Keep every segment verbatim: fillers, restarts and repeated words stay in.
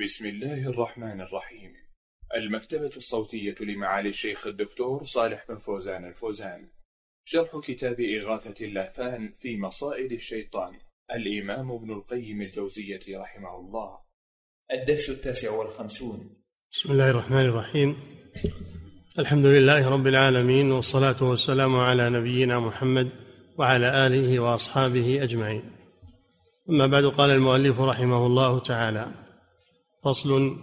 بسم الله الرحمن الرحيم. المكتبة الصوتية لمعالي الشيخ الدكتور صالح بن فوزان الفوزان، شرح كتاب إغاثة اللهفان في مصائد الشيطان، الإمام ابن القيم الجوزية رحمه الله. الدرس التاسع والخمسون. بسم الله الرحمن الرحيم. الحمد لله رب العالمين، والصلاة والسلام على نبينا محمد وعلى آله وأصحابه أجمعين. أما بعد، قال المؤلف رحمه الله تعالى: فصل.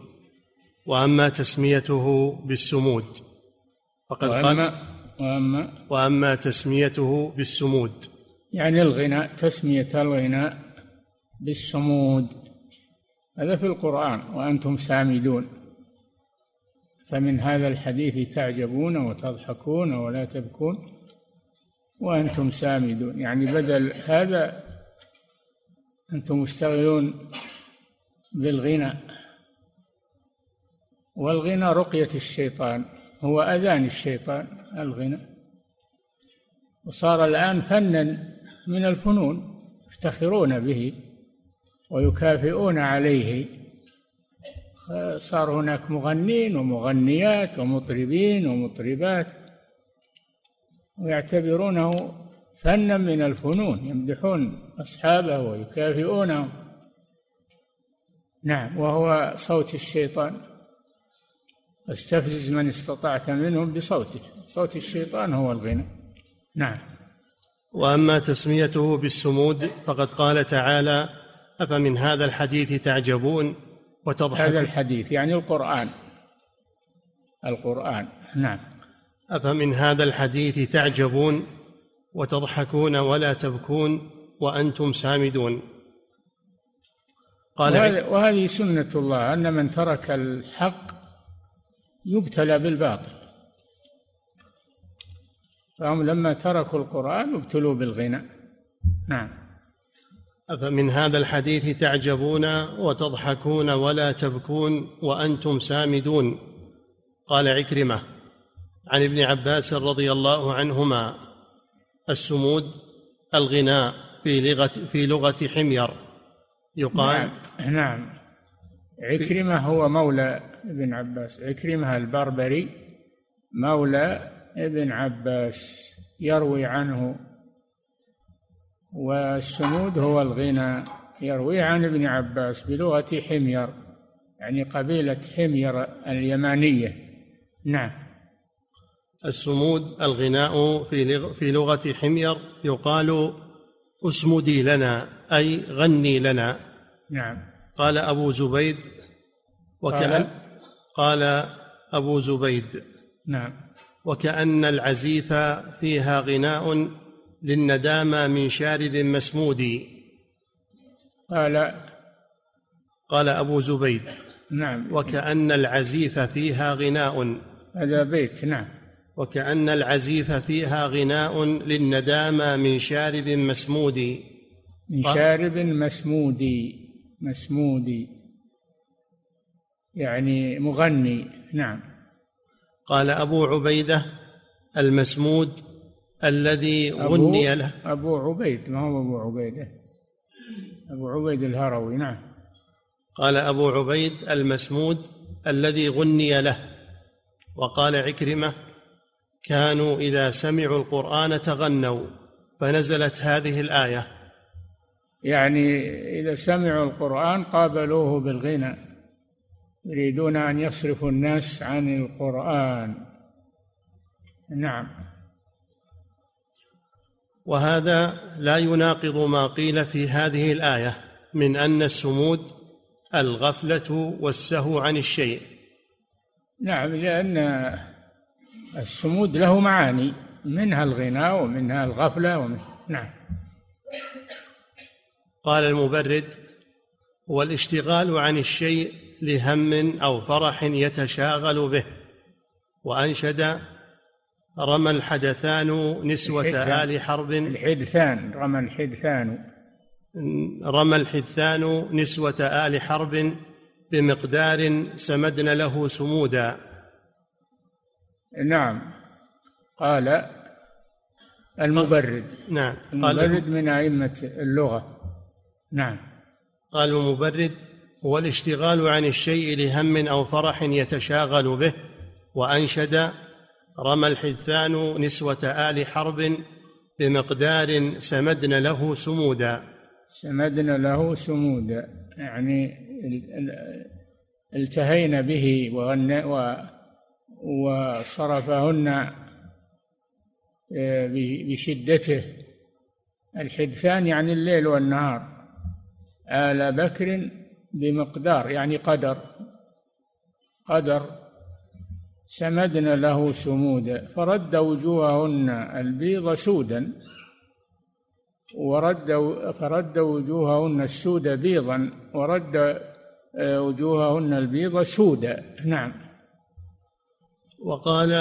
وأما تسميته بالسمود فقد وأما, وأما, وأما تسميته بالسمود، يعني الغناء، تسمية الغناء بالسمود، هذا في القرآن: وأنتم سامدون. فمن هذا الحديث تعجبون وتضحكون ولا تبكون وأنتم سامدون، يعني بدل هذا أنتم مشتغلون بالغنى، والغنى رقية الشيطان، هو أذان الشيطان الغنى، وصار الآن فنا من الفنون يفتخرون به ويكافئون عليه. صار هناك مغنين ومغنيات ومطربين ومطربات، ويعتبرونه فنا من الفنون، يمدحون أصحابه ويكافئونه. نعم، وهو صوت الشيطان: استفزز من استطعت منهم بصوتك. صوت الشيطان هو الغنى. نعم. وأما تسميته بالسمود فقد قال تعالى: أفمن هذا الحديث تعجبون وتضحكون. هذا الحديث يعني القرآن. القرآن. نعم. أفمن هذا الحديث تعجبون وتضحكون ولا تبكون وأنتم سامدون. قال: وهذه سنة الله، أن من ترك الحق يبتلى بالباطل، فهم لما تركوا القرآن ابتلوا بالغنى. نعم. أفمن هذا الحديث تعجبون وتضحكون ولا تبكون وأنتم سامدون. قال عكرمة عن ابن عباس رضي الله عنهما: السمود الغناء في لغة, في لغة حمير يقال. نعم. نعم. عكرمة هو مولى ابن عباس، عكرمة البربري مولى ابن عباس، يروي عنه. والسمود هو الغنى، يروي عن ابن عباس بلغة حمير، يعني قبيلة حمير اليمانية. نعم. السمود الغناء في لغة حمير يقال: اسمدي لنا، أي غني لنا. نعم. قال أبو زبيد وكأن قال أبو زبيد نعم وكأن العزيف فيها غناء للندامة من شارب مسمودي. قال قال أبو زبيد نعم وكأن العزيف فيها غناء، هذا بيت. نعم. وكأن العزيف فيها غناء للندامة من شارب مسمودي. من شارب مسمودي، مسمودي يعني مغني. نعم. قال أبو عبيدة: المسمود الذي غني له. أبو عبيد، ما هو أبو عبيدة، أبو عبيد الهروي. نعم. قال أبو عبيد: المسمود الذي غني له. وقال عكرمة: كانوا إذا سمعوا القرآن تغنوا، فنزلت هذه الآية. يعني إذا سمعوا القرآن قابلوه بالغنى، يريدون أن يصرفوا الناس عن القرآن. نعم. وهذا لا يناقض ما قيل في هذه الآية من أن السمود الغفلة والسهو عن الشيء. نعم، لأن السمود له معاني، منها الغنى ومنها الغفلة ومن... نعم. قال المبرد: والاشتغال عن الشيء لهم أو فرح يتشاغل به. وأنشد: رمى الحدثان نسوة آل حرب. الحدثان، رمى الحدثان رمى الحدثان نسوة آل حرب بمقدار سمدن له سمودا. نعم. قال المبرد نعم المبرد من أئمة اللغة. نعم. قال المبرد: والاشتغال عن الشيء لهم أو فرح يتشاغل به. وأنشد: رمى الحثان نسوة آل حرب بمقدار سمدن له سمودا. سمدن له سمودا يعني التهين به وصرفهن بشدته. الحدثان يعني الليل والنهار. آل بكر بمقدار يعني قدر قدر سمدنا له سمودا. فرد وجوههن البيض سودا، ورد فرد وجوههن السود بيضا، ورد وجوههن البيض سودا. نعم. وقال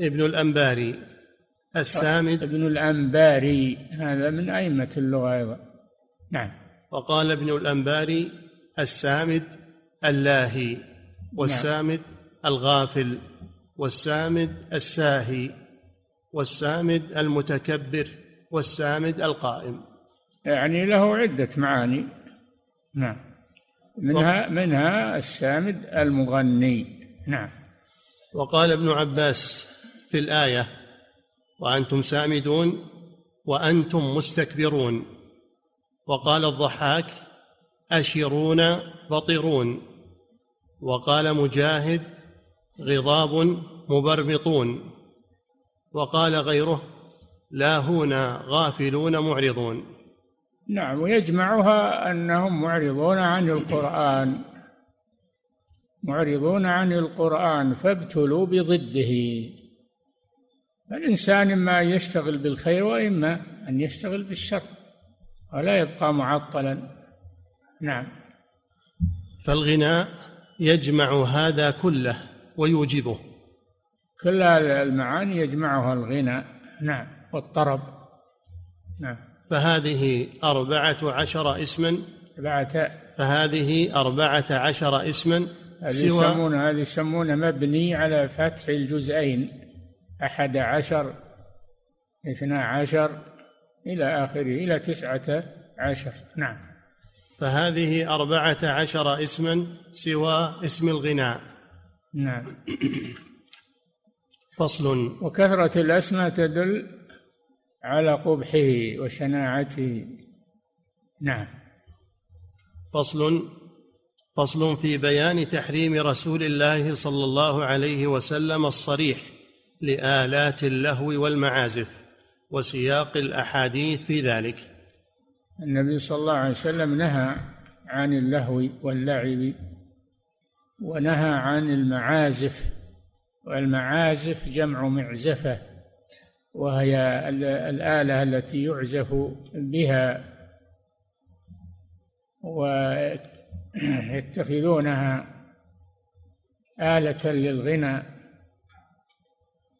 ابن الأنباري السامد، ابن الأنباري هذا من أئمة اللغة أيضا. نعم. وقال ابن الأنباري السامد اللاهي، والسامد نعم. الغافل، والسامد الساهي، والسامد المتكبر، والسامد القائم. يعني له عدة معاني. نعم. منها منها السامد المغني. نعم. وقال ابن عباس في الآية: وأنتم سامدون وأنتم مستكبرون. وقال الضحاك: أشرون بطرون. وقال مجاهد: غضاب مبربطون. وقال غيره: لاهون غافلون معرضون. نعم. ويجمعها أنهم معرضون عن القرآن، معرضون عن القرآن فابتلوا بضده. الإنسان إما أن يشتغل بالخير وإما أن يشتغل بالشر، ولا يبقى معطلا. نعم. فالغناء يجمع هذا كله ويوجبه. كل المعاني يجمعها الغناء. نعم. والطرب. نعم. فهذه أربعة عشر اسما فهذه أربعة عشر اسما هذه يسمون مبني على فتح الجزئين: أحد عشر، اثنا عشر، إلى آخره، إلى تسعة عشر. نعم. فهذه أربعة عشر اسما سوى اسم الغناء. نعم. فصل. وكثرة الأسماء تدل على قبحه وشناعته. نعم. فصل فصل في بيان تحريم رسول الله صلى الله عليه وسلم الصريح لآلات اللهو والمعازف، وسياق الأحاديث في ذلك. النبي صلى الله عليه وسلم نهى عن اللهو واللعب، ونهى عن المعازف. والمعازف جمع معزفة، وهي الآلة التي يعزف بها، ويتخذونها آلة للغنى.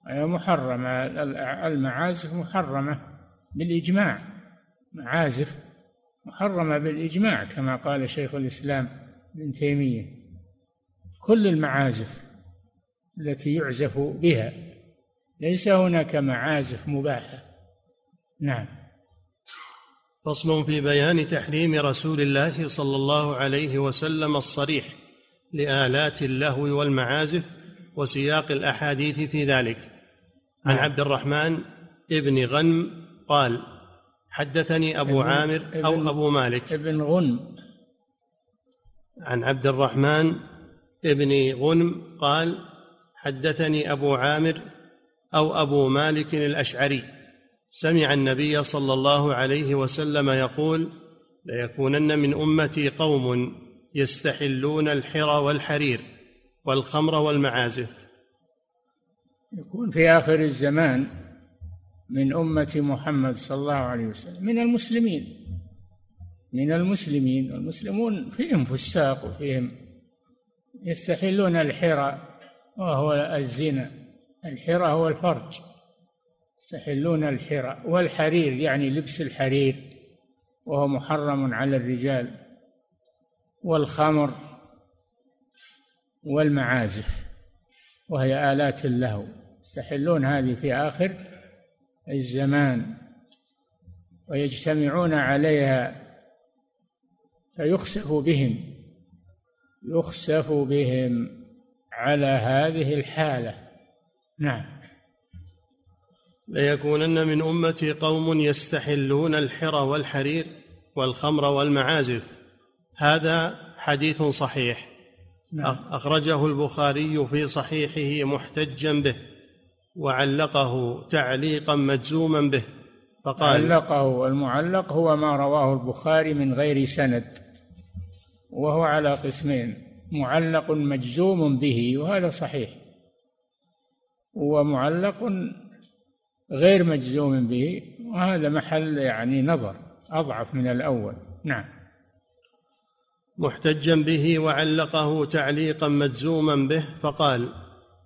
هي محرمة، المعازف محرمة بالإجماع. معازف محرمة بالإجماع كما قال شيخ الإسلام ابن تيمية. كل المعازف التي يعزف بها، ليس هناك معازف مباحة. نعم. فصل في بيان تحريم رسول الله صلى الله عليه وسلم الصريح لآلات اللهو والمعازف، وسياق الأحاديث في ذلك. عن عبد الرحمن ابن غنم قال: حدثني أبو عامر أو أبو مالك ابن غنم عن عبد الرحمن ابن غنم قال: حدثني أبو عامر أو أبو مالك الأشعري: سمع النبي صلى الله عليه وسلم يقول: ليكونن من أمتي قوم يستحلون الحر والحرير والخمر والمعازف. يكون في آخر الزمان من أمة محمد صلى الله عليه وسلم من المسلمين من المسلمين والمسلمون فيهم فساق، وفيهم يستحلون الحرى، وهو الزنا. الحرى هو الفرج. يستحلون الحرى والحرير، يعني لبس الحرير، وهو محرم على الرجال، والخمر والمعازف، وهي آلات اللهو. يستحلون هذه في آخر الزمان، ويجتمعون عليها فيخسف بهم يخسف بهم على هذه الحالة. نعم. ليكونن من أمتي قوم يستحلون الحر والحرير والخمر والمعازف. هذا حديث صحيح. نعم. أخرجه البخاري في صحيحه محتجا به، وعلقه تعليقا مجزوما به، فقال علقه. المعلق هو ما رواه البخاري من غير سند، وهو على قسمين: معلق مجزوم به وهذا صحيح، ومعلق غير مجزوم به وهذا محل يعني نظر، أضعف من الأول. نعم. محتجا به وعلقه تعليقا مجزوما به، فقال: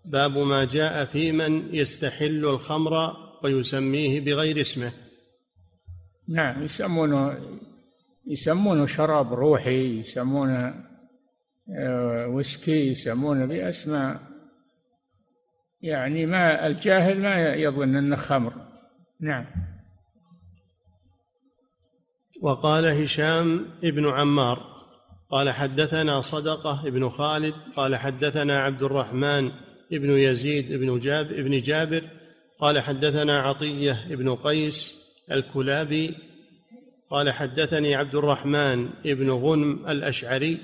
باب ما جاء في من يستحل الخمر ويسميه بغير اسمه. نعم. يسمونه يسمونه شراب روحي، يسمونه وسكي، يسمونه بأسماء، يعني ما الجاهل ما يظن أنه خمر. نعم. وقال هشام ابن عمار قال: حدثنا صدقة ابن خالد قال: حدثنا عبد الرحمن ابن يزيد ابن جاب ابن جابر قال: حدثنا عطية ابن قيس الكلابي قال: حدثني عبد الرحمن ابن غنم الأشعري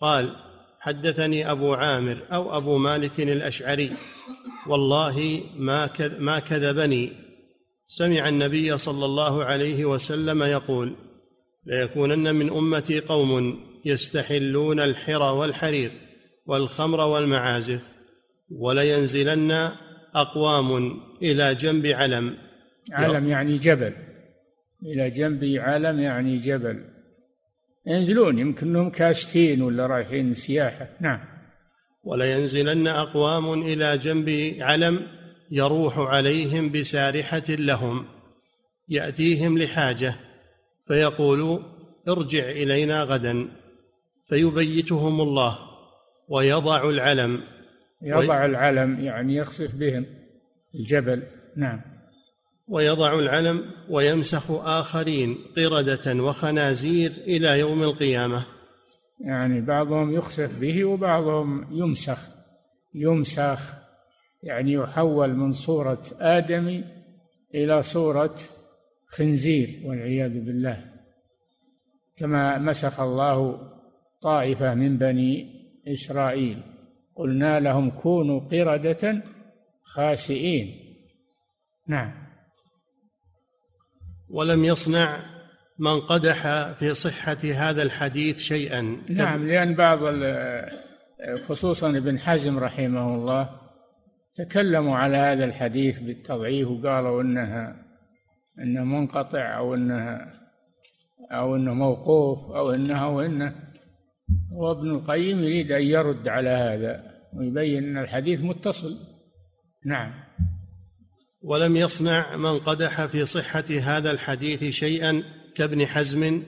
قال: حدثني أبو عامر أو أبو مالك الأشعري: والله ما كذبني، سمع النبي صلى الله عليه وسلم يقول: ليكونن من أمتي قوم يستحلون الحر والحرير والخمر والمعازف، ولينزلن أقوام إلى جنب علم. علم يعني جبل، إلى جنب علم يعني جبل، ينزلون يمكنهم كاستين ولا رايحين سياحة. نعم. ولينزلن أقوام إلى جنب علم يروح عليهم بسارحة لهم، يأتيهم لحاجة فيقول: ارجع إلينا غدا، فيبيتهم الله ويضع العلم. يضع العلم يعني يخسف بهم الجبل. نعم. ويضع العلم ويمسخ آخرين قردة وخنازير إلى يوم القيامة، يعني بعضهم يخسف به وبعضهم يمسخ. يمسخ يعني يحول من صورة آدمي إلى صورة خنزير والعياذ بالله، كما مسخ الله طائفة من بني إسرائيل: قلنا لهم كونوا قردة خاسئين. نعم. ولم يصنع من قدح في صحة هذا الحديث شيئا. نعم. لأن بعض خصوصا ابن حزم رحمه الله تكلموا على هذا الحديث بالتضعيف، وقالوا إنها إنه منقطع أو إنها أو إنه موقوف أو إنها وإنه، وابن القيم يريد أن يرد على هذا ويبين أن الحديث متصل. نعم. ولم يصنع من قدح في صحة هذا الحديث شيئا كابن حزم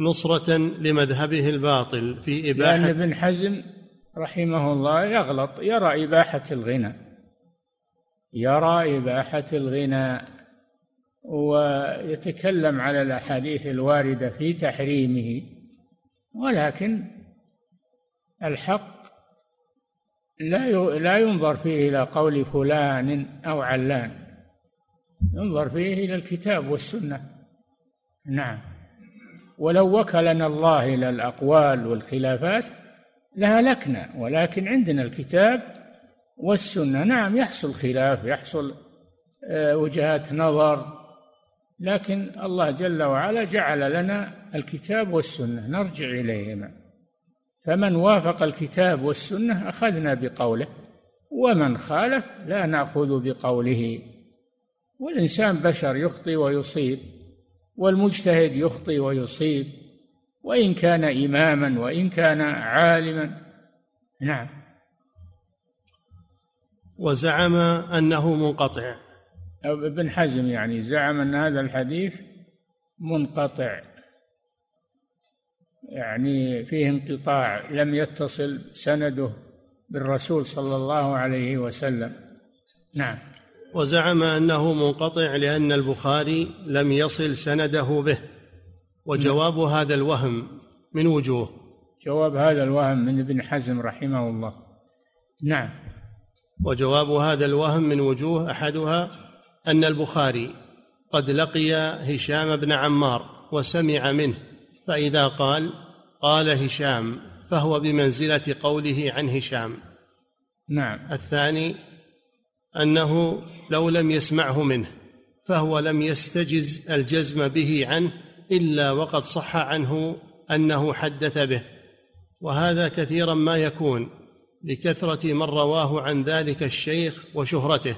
نصرة لمذهبه الباطل في إباحة، لأن ابن حزم رحمه الله يغلط، يرى إباحة الغنى، يرى إباحة الغنى ويتكلم على الأحاديث الواردة في تحريمه، ولكن الحق لا ينظر فيه إلى قول فلان أو علان، ينظر فيه إلى الكتاب والسنة. نعم. ولو وكلنا الله إلى الأقوال والخلافات لهلكنا، ولكن عندنا الكتاب والسنة. نعم. يحصل خلاف، يحصل وجهات نظر، لكن الله جل وعلا جعل لنا الكتاب والسنة نرجع إليهما، فمن وافق الكتاب والسنة أخذنا بقوله، ومن خالف لا نأخذ بقوله. والإنسان بشر يخطي ويصيب، والمجتهد يخطي ويصيب، وإن كان إماما وإن كان عالما. نعم. وزعم أنه منقطع، ابن حزم يعني زعم أن هذا الحديث منقطع، يعني فيه انقطاع، لم يتصل سنده بالرسول صلى الله عليه وسلم. نعم. وزعم أنه منقطع لأن البخاري لم يصل سنده به. وجواب هذا الوهم من وجوه: جواب هذا الوهم من ابن حزم رحمه الله. نعم. وجواب هذا الوهم من وجوه، أحدها أن البخاري قد لقي هشام ابن عمار وسمع منه، فإذا قال قال هشام فهو بمنزلة قوله عن هشام. نعم. الثاني أنه لو لم يسمعه منه فهو لم يستجز الجزم به عنه إلا وقد صح عنه أنه حدث به، وهذا كثيرا ما يكون لكثرة من رواه عن ذلك الشيخ وشهرته.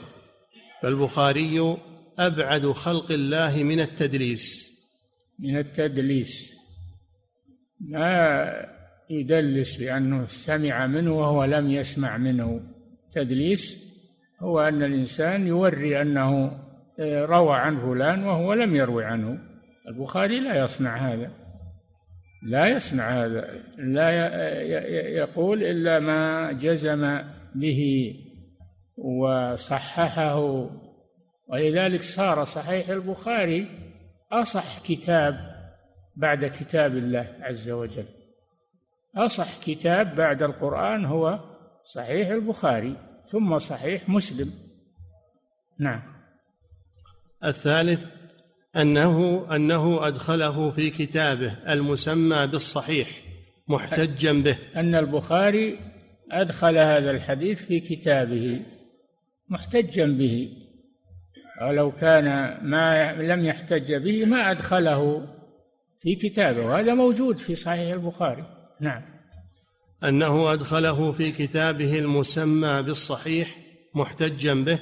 فالبخاري أبعد خلق الله من التدليس، من التدليس ما يدلس بأنه سمع منه وهو لم يسمع منه. تدليس هو أن الإنسان يوري أنه روى عن فلان وهو لم يروي عنه. البخاري لا يصنع هذا، لا يصنع هذا، لا يقول إلا ما جزم به وصححه، ولذلك صار صحيح البخاري أصح كتاب بعد كتاب الله عز وجل. أصح كتاب بعد القرآن هو صحيح البخاري، ثم صحيح مسلم. نعم. الثالث أنه أنه أدخله في كتابه المسمى بالصحيح محتجا به، أن البخاري أدخل هذا الحديث في كتابه محتجا به، ولو كان ما لم يحتج به ما أدخله في كتابه، هذا موجود في صحيح البخاري. نعم. أنه أدخله في كتابه المسمى بالصحيح محتجا به،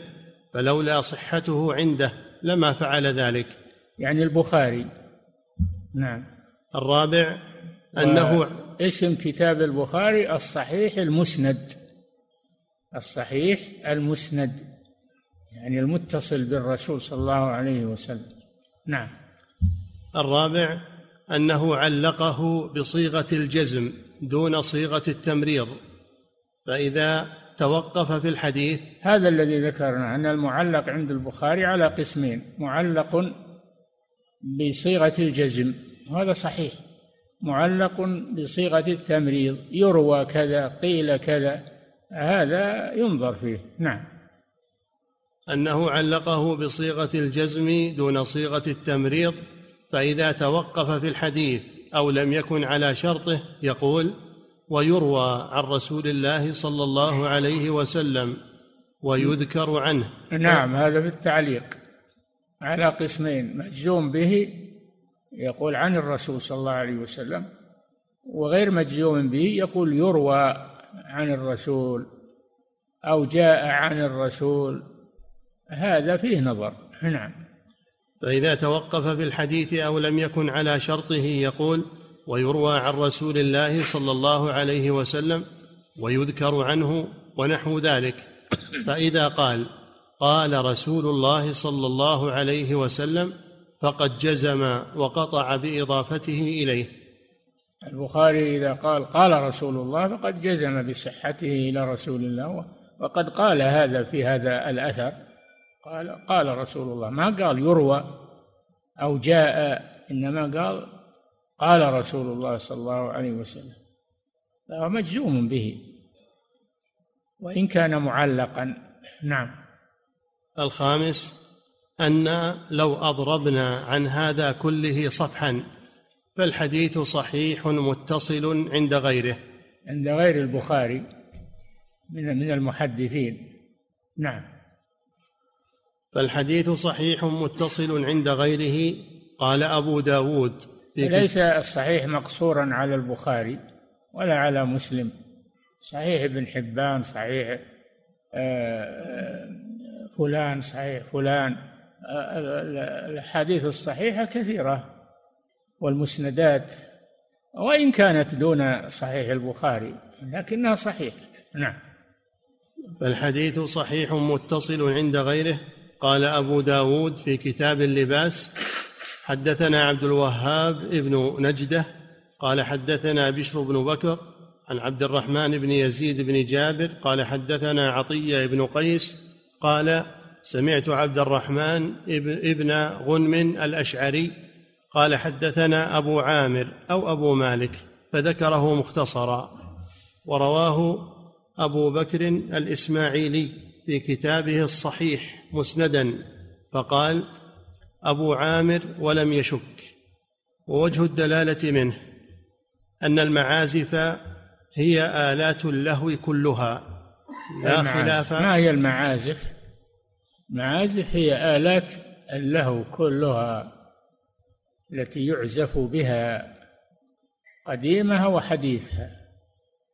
فلولا صحته عنده لما فعل ذلك، يعني البخاري. نعم. الرابع أنه اسم كتاب البخاري الصحيح المسند، الصحيح المسند يعني المتصل بالرسول صلى الله عليه وسلم. نعم. الرابع أنه علقه بصيغة الجزم دون صيغة التمريض، فإذا توقف في الحديث، هذا الذي ذكرنا أن المعلق عند البخاري على قسمين: معلق بصيغة الجزم هذا صحيح، معلق بصيغة التمريض يروى كذا قيل كذا، هذا ينظر فيه. نعم. أنه علقه بصيغة الجزم دون صيغة التمريض، فإذا توقف في الحديث أو لم يكن على شرطه يقول: ويروى عن رسول الله صلى الله عليه وسلم ويذكر عنه. نعم. هذا بالتعليق على قسمين: مجزوم به يقول عن الرسول صلى الله عليه وسلم، وغير مجزوم به يقول يروى عن الرسول أو جاء عن الرسول، هذا فيه نظر. نعم. فإذا توقف في الحديث أو لم يكن على شرطه يقول: ويروى عن رسول الله صلى الله عليه وسلم ويذكر عنه ونحو ذلك، فإذا قال قال رسول الله صلى الله عليه وسلم فقد جزم وقطع بإضافته إليه. البخاري إذا قال قال رسول الله فقد جزم بصحته إلى رسول الله، وقد قال هذا في هذا الأثر، قال قال رسول الله، ما قال يروى أو جاء، إنما قال قال رسول الله صلى الله عليه وسلم، فهو مجزوم به وإن كان معلقا. نعم. الخامس أن لو أضربنا عن هذا كله صفحا فالحديث صحيح متصل عند غيره، عند غير البخاري من المحدثين. نعم. فالحديث صحيح متصل عند غيره. قال أبو داود: ليس الصحيح مقصورا على البخاري ولا على مسلم، صحيح ابن حبان، صحيح فلان، صحيح فلان، الحديث الصحيحة كثيرة والمسندات، وإن كانت دون صحيح البخاري لكنها صحيحة. نعم. فالحديث صحيح متصل عند غيره. قال أبو داود في كتاب اللباس: حدثنا عبد الوهاب ابن نجدة قال حدثنا بشر بن بكر عن عبد الرحمن بن يزيد بن جابر قال حدثنا عطية ابن قيس قال سمعت عبد الرحمن ابن غنم الأشعري قال حدثنا أبو عامر أو أبو مالك فذكره مختصرا. ورواه أبو بكر الإسماعيلي في كتابه الصحيح مسندا فقال: أبو عامر ولم يشك. ووجه الدلالة منه أن المعازف هي آلات اللهو كلها لا خلاف. ما هي المعازف؟ المعازف هي آلات اللهو كلها التي يعزف بها قديمها وحديثها.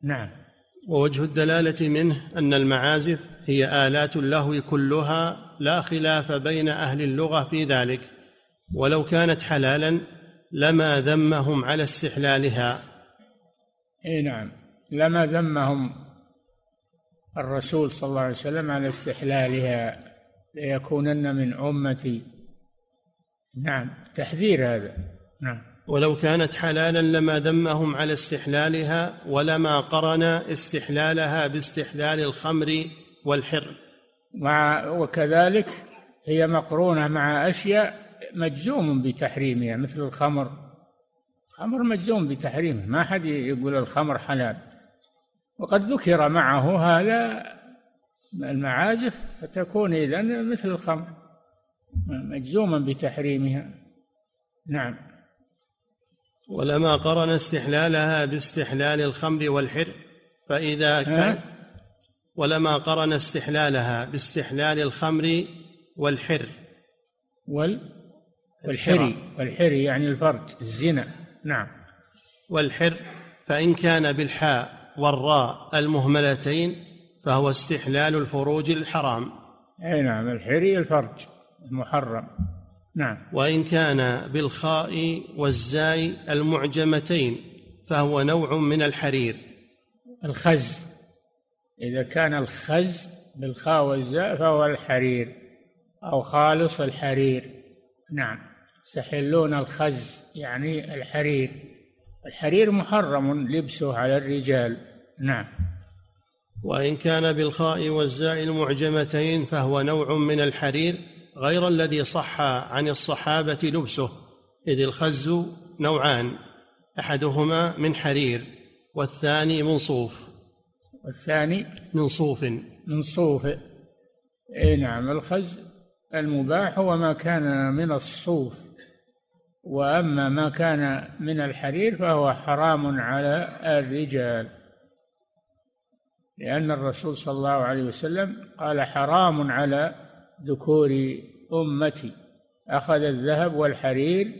نعم. ووجه الدلالة منه أن المعازف هي آلات اللهو كلها لا خلاف بين أهل اللغة في ذلك، ولو كانت حلالا لما ذمهم على استحلالها. إيه نعم، لما ذمهم الرسول صلى الله عليه وسلم على استحلالها: ليكونن من أمتي. نعم، تحذير هذا. نعم. ولو كانت حلالا لما ذمهم على استحلالها، ولما قرن استحلالها باستحلال الخمر والحر. مع وكذلك هي مقرونة مع أشياء مجزوم بتحريمها، مثل الخمر. الخمر مجزوم بتحريمه، ما أحد يقول الخمر حلال. وقد ذكر معه هذا المعازف، فتكون إذن مثل الخمر مجزوما بتحريمها. نعم. ولما قرن استحلالها باستحلال الخمر والحر فإذا كان ولما قرن استحلالها باستحلال الخمر والحر وال والحري والحري يعني الفرج، الزنا. نعم. والحر فإن كان بالحاء والراء المهملتين فهو استحلال الفروج الحرام. أي نعم، الحري الفرج المحرم. نعم. وإن كان بالخاء والزاي المعجمتين فهو نوع من الحرير. الخز، إذا كان الخز بالخاء والزاي فهو الحرير أو خالص الحرير. نعم، يستحلون الخز يعني الحرير. الحرير محرم لبسه على الرجال. نعم. وإن كان بالخاء والزاء المعجمتين فهو نوع من الحرير غير الذي صح عن الصحابة لبسه، إذ الخز نوعان، أحدهما من حرير والثاني من صوف. والثاني من صوف. من صوف. إيه نعم، الخز المباح وما كان من الصوف. وأما ما كان من الحرير فهو حرام على الرجال، لأن الرسول صلى الله عليه وسلم قال: حرام على ذكور أمتي. أخذ الذهب والحرير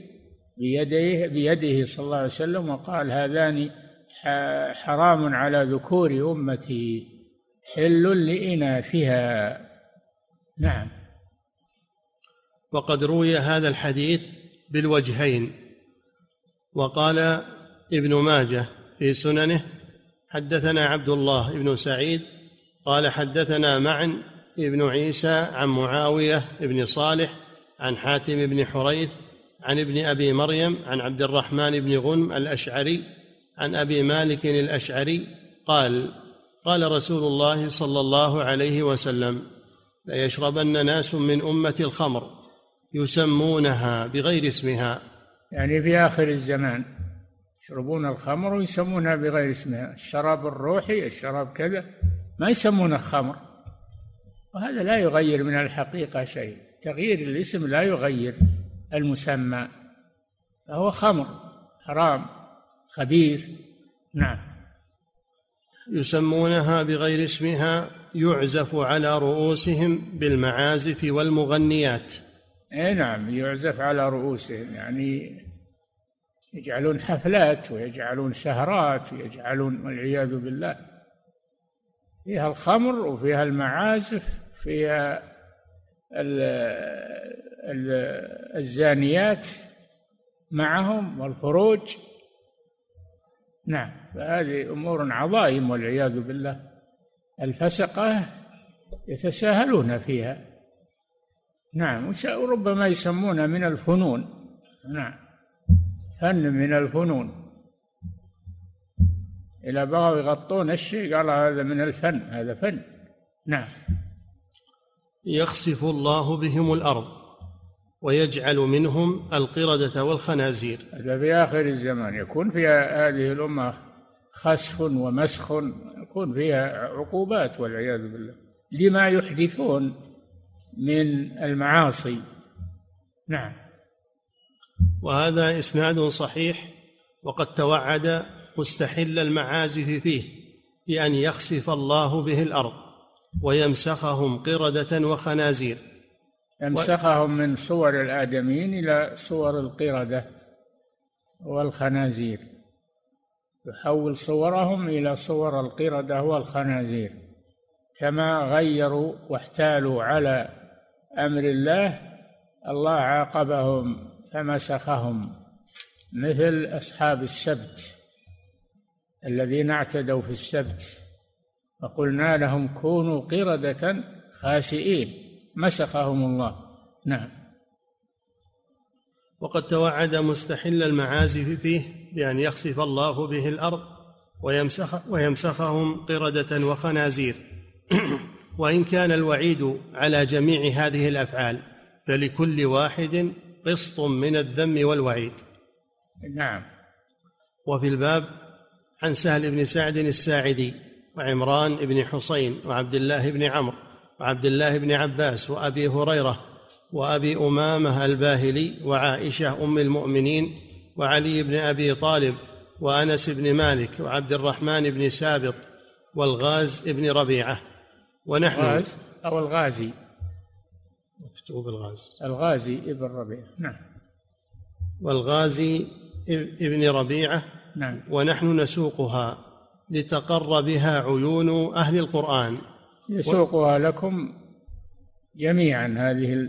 بيده, بيده صلى الله عليه وسلم وقال: هذان حرام على ذكور أمتي حل لإناثها. نعم. وقد روي هذا الحديث بالوجهين. وقال ابن ماجة في سننه: حدثنا عبد الله بن سعيد قال حدثنا معن ابن عيسى عن معاوية ابن صالح عن حاتم ابن حريث عن ابن أبي مريم عن عبد الرحمن ابن غنم الأشعري عن أبي مالك الأشعري قال: قال رسول الله صلى الله عليه وسلم: ليشربن ناس من أمة الخمر يسمونها بغير اسمها. يعني في آخر الزمان يشربون الخمر ويسمونها بغير اسمها. الشراب الروحي، الشراب كذا، ما يسمونه خمر. وهذا لا يغير من الحقيقة شيء، تغيير الاسم لا يغير المسمى، فهو خمر حرام خبيث. نعم. يسمونها بغير اسمها يعزف على رؤوسهم بالمعازف والمغنيات. اي نعم، يعزف على رؤوسهم، يعني يجعلون حفلات ويجعلون سهرات ويجعلون والعياذ بالله فيها الخمر وفيها المعازف، فيها ال ال الزانيات معهم والفروج. نعم، فهذه أمور عظائم والعياذ بالله. الفسقة يتساهلون فيها. نعم، وربما يسمونها من الفنون. نعم، فن من الفنون، إلى بغوا يغطون الشيء قال هذا من الفن، هذا فن. نعم. يخسف الله بهم الأرض ويجعل منهم القردة والخنازير. هذا في آخر الزمان يكون فيها هذه الأمة خسف ومسخ، يكون فيها عقوبات والعياذ بالله لما يحدثون من المعاصي. نعم. وهذا إسناد صحيح، وقد توعد مستحل المعازف فيه بأن يخسف الله به الأرض ويمسخهم قردة وخنازير. يمسخهم من صور الآدميين إلى صور القردة والخنازير، يحول صورهم إلى صور القردة والخنازير، كما غيروا واحتالوا على أمر الله الله عاقبهم فمسخهم، مثل أصحاب السبت الذين اعتدوا في السبت وقلنا لهم كونوا قردة خاسئين، مسخهم الله. نعم. وقد توعد مستحل المعازف فيه بأن يخسف الله به الأرض ويمسخ ويمسخهم قردة وخنازير. وإن كان الوعيد على جميع هذه الأفعال فلكل واحد قسط من الذم والوعيد. نعم. وفي الباب عن سهل بن سعد الساعدي وعمران بن حصين وعبد الله بن عمرو وعبد الله بن عباس وأبي هريرة وأبي أمامة الباهلي وعائشة أم المؤمنين وعلي بن أبي طالب وأنس بن مالك وعبد الرحمن بن سابط والغاز ابن ربيعة. ونحن الغاز أو الغازي، مكتوب الغاز، الغازي ابن ربيعة. نعم. والغازي ابن ربيعة. نعم. ونحن نسوقها لتقر بها عيون أهل القرآن. يسوقها لكم جميعا هذه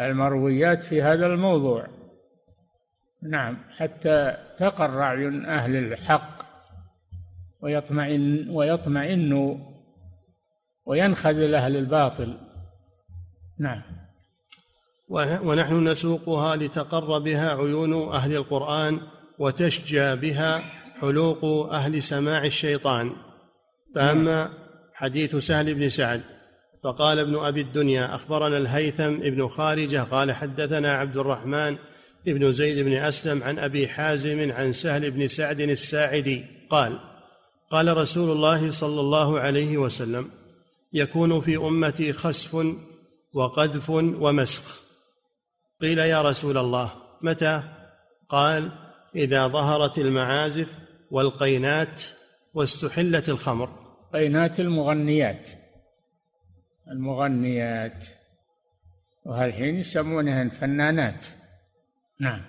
المرويات في هذا الموضوع. نعم. حتى تقر أعين أهل الحق ويطمئن ويطمئن وينخذل أهل الباطل. نعم. ونحن نسوقها لتقر بها عيون أهل القرآن وتشجى بها حلوق أهل سماع الشيطان. فأما حديث سهل بن سعد فقال ابن أبي الدنيا أخبرنا الهيثم ابن خارجة قال حدثنا عبد الرحمن ابن زيد بن أسلم عن أبي حازم عن سهل بن سعد الساعدي قال قال رسول الله صلى الله عليه وسلم يكون في أمتي خسف وقذف ومسخ. قيل يا رسول الله متى؟ قال إذا ظهرت المعازف والقينات واستحلت الخمر. قينات المغنيات، المغنيات وهالحين يسمونها الفنانات. نعم.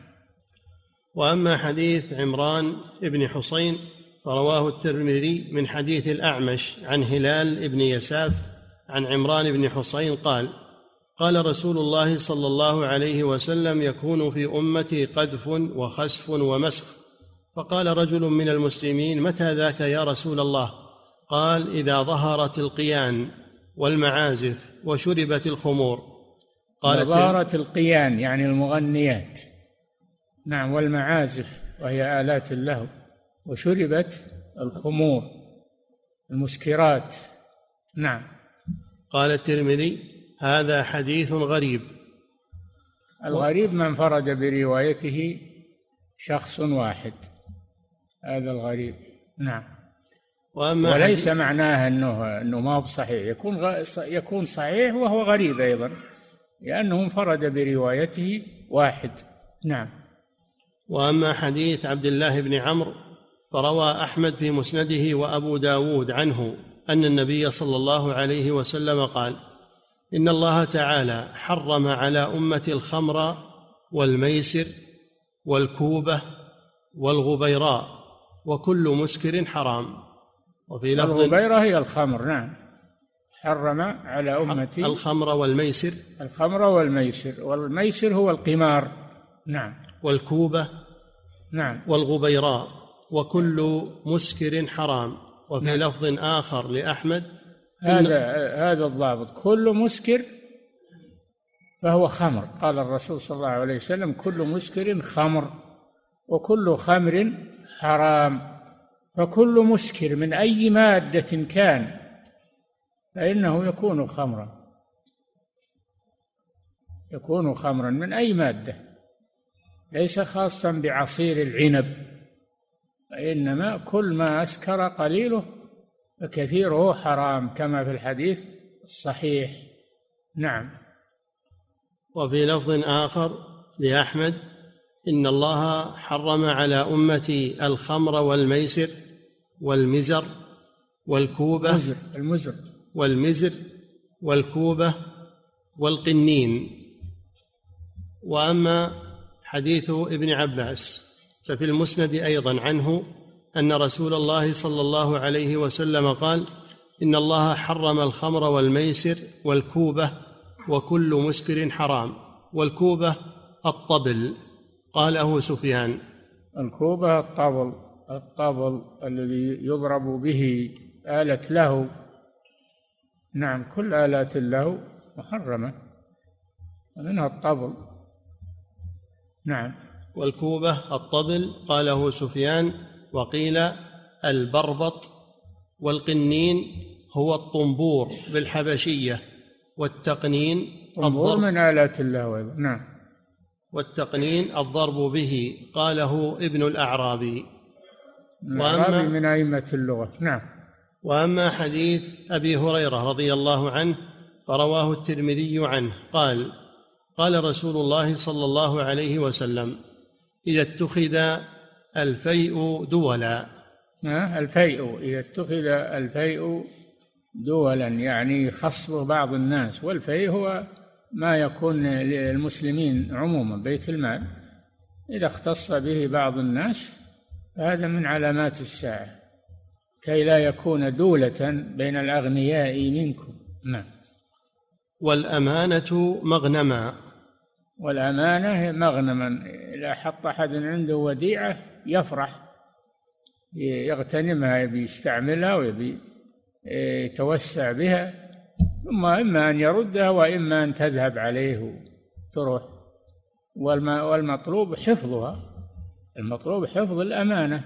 وأما حديث عمران ابن حصين فرواه الترمذي من حديث الأعمش عن هلال ابن يساف عن عمران ابن حصين قال قال رسول الله صلى الله عليه وسلم يكون في أمتي قذف وخسف ومسخ. فقال رجل من المسلمين متى ذاك يا رسول الله؟ قال إذا ظهرت القيان والمعازف وشربت الخمور. قال ظهرت القيان يعني المغنيات. نعم. والمعازف وهي آلات اللهو، وشربت الخمور المسكرات. نعم. قال الترمذي هذا حديث غريب. الغريب من فرد بروايته شخص واحد، هذا الغريب. نعم. وليس معناه أنه, أنه ما هو صحيح، يكون, غ... يكون صحيح وهو غريب أيضا، لأنه انفرد بروايته واحد. نعم. وأما حديث عبد الله بن عمرو فروى أحمد في مسنده وأبو داود عنه أن النبي صلى الله عليه وسلم قال إن الله تعالى حرم على أمة الخمر والميسر والكوبة والغبيراء وكل مسكر حرام. وفي لفظ الغبيرة هي الخمر. نعم. حرم على أمتي الخمر والميسر، الخمر والميسر، والميسر هو القمار. نعم. والكوبة. نعم. والغبيراء وكل مسكر حرام. وفي نعم. لفظ آخر لأحمد هذا هذا الضابط كل مسكر فهو خمر. قال الرسول صلى الله عليه وسلم كل مسكر خمر وكل خمر حرام، فكل مسكر من أي مادة كان فإنه يكون خمرا. يكون خمرا من أي مادة، ليس خاصا بعصير العنب، وإنما كل ما أسكر قليله فكثيره حرام كما في الحديث الصحيح. نعم. وفي لفظ آخر لأحمد: إن الله حرم على أمتي الخمر والميسر والمزر والكوبة المزر, المزر والمزر والكوبة والقنين. وأما حديث ابن عباس ففي المسند أيضا عنه أن رسول الله صلى الله عليه وسلم قال: إن الله حرم الخمر والميسر والكوبة وكل مسكر حرام. والكوبة الطبل، قاله سفيان. الكوبة الطبل، الطبل الذي يضرب به آلة لهو. نعم، كل آلات اللهو محرمة ومنها الطبل. نعم. والكوبة الطبل قاله سفيان، وقيل البربط. والقنين هو الطنبور بالحبشية، والتقنين الضرب من آلات اللهو. نعم. والتقنين الضرب به، قاله ابن الأعرابي. الأعرابي من أئمة اللغة. نعم. وأما حديث أبي هريرة رضي الله عنه فرواه الترمذي عنه قال: قال رسول الله صلى الله عليه وسلم: إذا اتخذ الفيء دولا. الفيء إذا اتخذ الفيء دولا يعني خصب بعض الناس، والفيء هو ما يكون للمسلمين عموما بيت المال، إذا اختص به بعض الناس فهذا من علامات الساعة، كي لا يكون دولة بين الأغنياء منكم. نعم. والأمانة مغنما. والأمانة مغنما، إذا حط أحد عنده وديعة يفرح يغتنمها، يبي يستعملها ويبي يتوسع بها، ثم إما أن يردها وإما أن تذهب عليه تروح. والمطلوب حفظها، المطلوب حفظ الأمانة.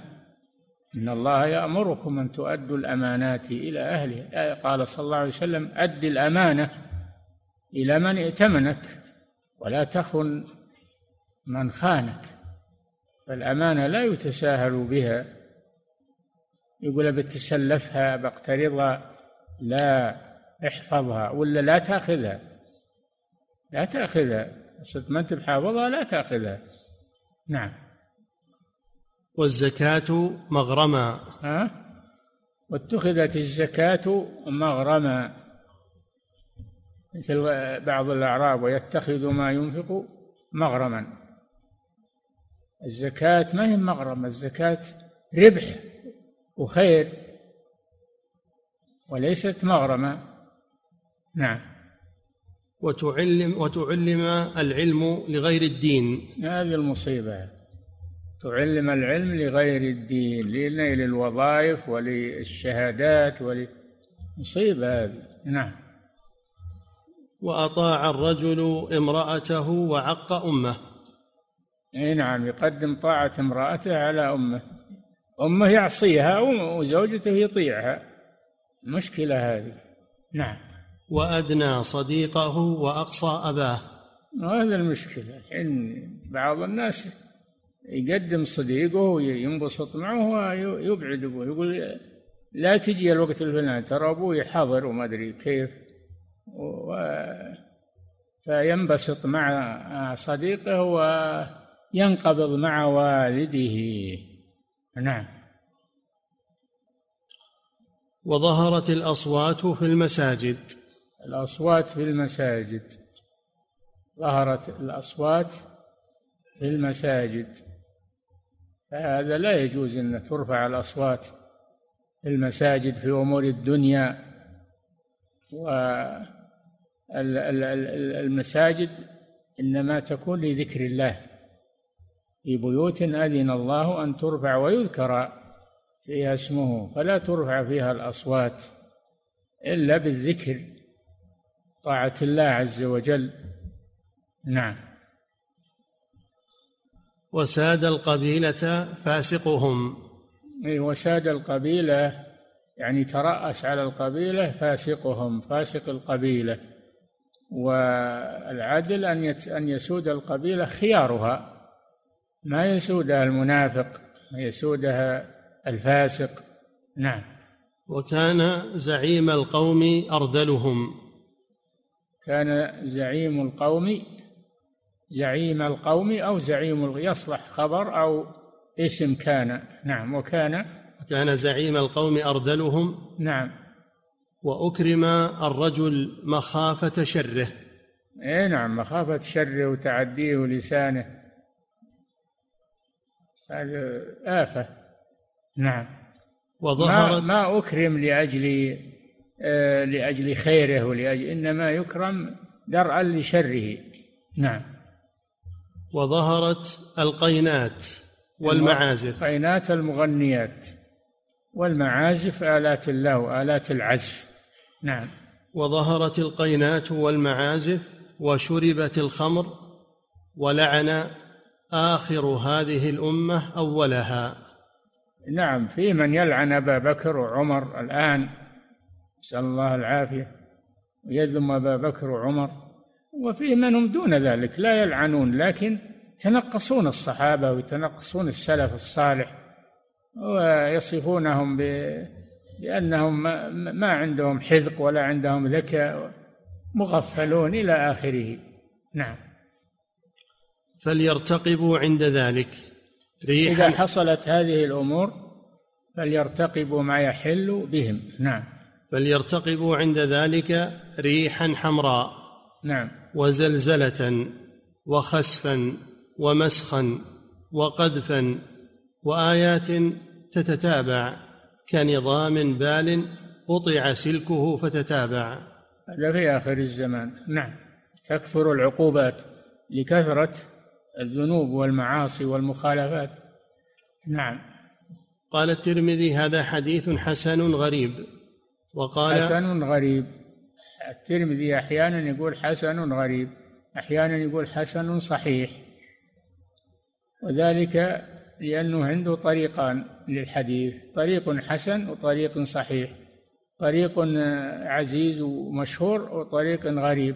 إن الله يأمركم أن تؤدوا الأمانات إلى أهلها، قال صلى الله عليه وسلم: أد الأمانة إلى من ائتمنك ولا تخن من خانك. فالأمانة لا يتساهل بها، يقول بتسلفها باقترضها، لا، احفظها ولا لا تأخذها، لا تأخذها، صرت ما أنت بحافظها لا تأخذها. نعم. والزكاة مغرما. ها؟ واتخذت الزكاة مغرما، مثل بعض الأعراب: ويتخذ ما ينفق مغرما. الزكاة ما هي مغرم، الزكاة ربح وخير وليست مغرمة. نعم. وتعلم وتعلم العلم لغير الدين. هذه المصيبة، تعلم العلم لغير الدين، لنيل الوظائف وللشهادات ولمصيبة هذه. نعم. وأطاع الرجل امرأته وعق أمه. أي نعم، يقدم طاعة امرأته على أمه، أمه يعصيها وزوجته يطيعها، مشكلة هذه. نعم. وأدنى صديقه وأقصى أباه. هذا المشكلة، إن بعض الناس يقدم صديقه وينبسط معه ويبعد أبوه، يقول لا تجي الوقت الفلاني ترى أبوي حاضر وما أدري كيف، و... فينبسط مع صديقه وينقبض مع والده. نعم. وظهرت الأصوات في المساجد. الأصوات في المساجد، ظهرت الأصوات في المساجد، هذا لا يجوز أن ترفع الأصوات في المساجد في أمور الدنيا. والمساجد إنما تكون لذكر الله، في بيوت أذن الله أن ترفع ويذكر فيها اسمه، فلا ترفع فيها الأصوات إلا بالذكر، طاعة الله عز وجل. نعم. وساد القبيلة فاسقهم. أي وساد القبيلة يعني ترأس على القبيلة فاسقهم، فاسق القبيلة، والعدل أن يسود القبيلة خيارها، ما يسودها المنافق، ما يسودها الفاسق. نعم. وكان زعيم القوم أرذلهم. كان زعيم القوم زعيم القوم أو زعيم، يصلح خبر أو اسم كان. نعم. وكان كان زعيم القوم أرذلهم. نعم. وأكرم الرجل مخافة شره. إيه نعم، مخافة شره وتعديه لسانه، هذا آفة. نعم. وظهرت ما, ما أكرم لأجل آه لأجل خيره ولأجل، إنما يكرم درءا لشره. نعم. وظهرت القينات والمعازف. القينات المغنيات، والمعازف آلات الله، آلات العزف. نعم. وظهرت القينات والمعازف وشربت الخمر، ولعن آخر هذه الأمة أولها. نعم، في من يلعن أبا بكر وعمر الآن، نسأل الله العافية، ويذم أبا بكر وعمر، وفي من هم دون ذلك لا يلعنون لكن يتنقصون الصحابة ويتنقصون السلف الصالح، ويصفونهم بأنهم ما عندهم حذق ولا عندهم ذكاء، مغفلون إلى آخره. نعم. فليرتقبوا عند ذلك. ريح إذا حصلت هذه الأمور فليرتقبوا ما يحل بهم. نعم. فليرتقبوا عند ذلك ريحا حمراء. نعم. وزلزلة وخسفا ومسخا وقذفا وآيات تتتابع كنظام بال قطع سلكه فتتابع. هذا في آخر الزمان. نعم. تكثر العقوبات لكثرة الذنوب والمعاصي والمخالفات. نعم. قال الترمذي: هذا حديث حسن غريب. وقال حسن غريب، الترمذي أحيانا يقول حسن غريب، أحيانا يقول حسن صحيح، وذلك لأنه عنده طريقان للحديث: طريق حسن وطريق صحيح، طريق عزيز ومشهور وطريق غريب،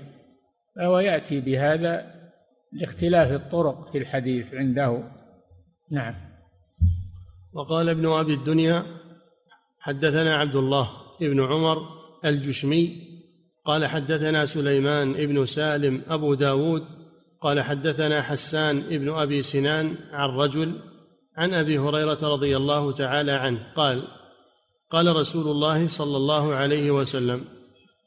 فهو يأتي بهذا لاختلاف الطرق في الحديث عنده. نعم. وقال ابن أبي الدنيا: حدثنا عبد الله ابن عمر الجشمي قال حدثنا سليمان ابن سالم أبو داود قال حدثنا حسان ابن أبي سنان عن رجل عن أبي هريرة رضي الله تعالى عنه قال: قال رسول الله صلى الله عليه وسلم: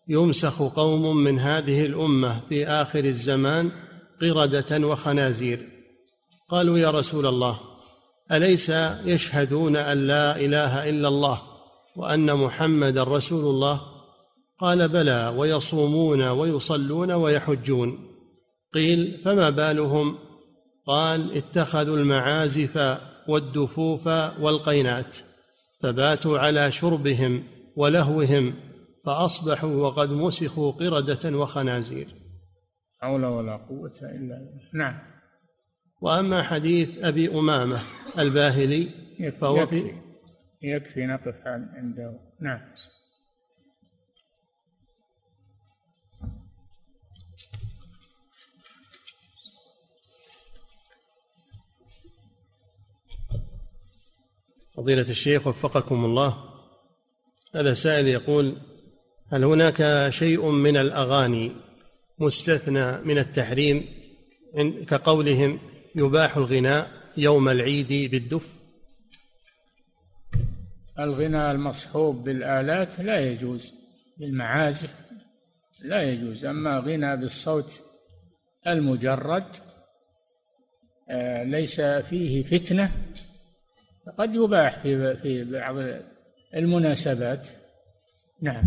يمسخ قوم من هذه الأمة في آخر الزمان قردة وخنازير. قالوا: يا رسول الله، أليس يشهدون أن لا إله إلا الله وأن محمدا رسول الله؟ قال: بلى، ويصومون ويصلون ويحجون. قيل: فما بالهم؟ قال: اتخذوا المعازف والدفوف والقينات، فباتوا على شربهم ولهوهم، فأصبحوا وقد مسخوا قردة وخنازير. لا حول ولا قوة إلا بالله. نعم. وأما حديث أبي أمامة الباهلي فهو في يكفي، نقف عنده. نعم. فضيلة الشيخ وفقكم الله، هذا سائل يقول: هل هناك شيء من الأغاني مستثنى من التحريم كقولهم يباح الغناء يوم العيد بالدف؟ الغناء المصحوب بالآلات لا يجوز، بالمعازف لا يجوز، أما غناء بالصوت المجرد ليس فيه فتنة قد يباح في في بعض المناسبات. نعم.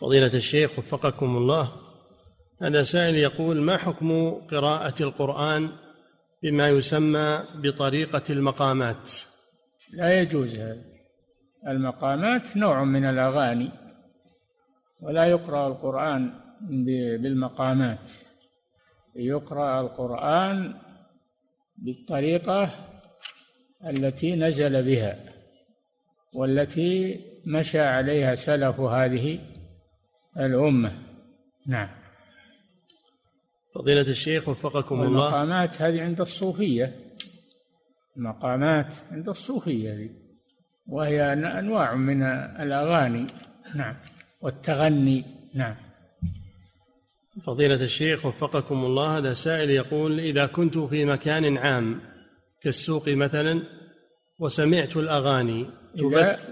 فضيلة الشيخ وفقكم الله، هذا سائل يقول: ما حكم قراءة القرآن بما يسمى بطريقة المقامات؟ لا يجوز هذا. المقامات نوع من الأغاني، ولا يقرأ القرآن بالمقامات، يقرأ القرآن بالطريقة التي نزل بها والتي مشى عليها سلف هذه الأمة، نعم. فضيلة الشيخ وفقكم الله، المقامات هذه عند الصوفية، المقامات عند الصوفية هذه، وهي أنواع من الأغاني، نعم، والتغني. نعم. فضيلة الشيخ وفقكم الله، هذا سائل يقول: إذا كنت في مكان عام كالسوق مثلا وسمعت الأغاني تبث،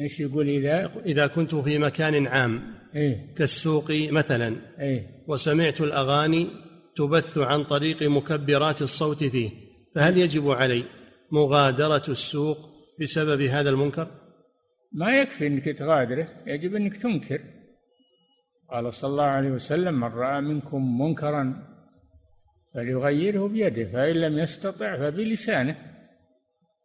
ايش يقول؟ إذا إذا كنت في مكان عام إيه؟ كالسوق مثلا إيه؟ وسمعت الأغاني تبث عن طريق مكبرات الصوت فيه، فهل يجب علي مغادرة السوق بسبب هذا المنكر؟ ما يكفي أنك تغادره، يجب أنك تنكر. قال صلى الله عليه وسلم: من رأى منكم منكرا فليغيره بيده، فإن لم يستطع فبلسانه.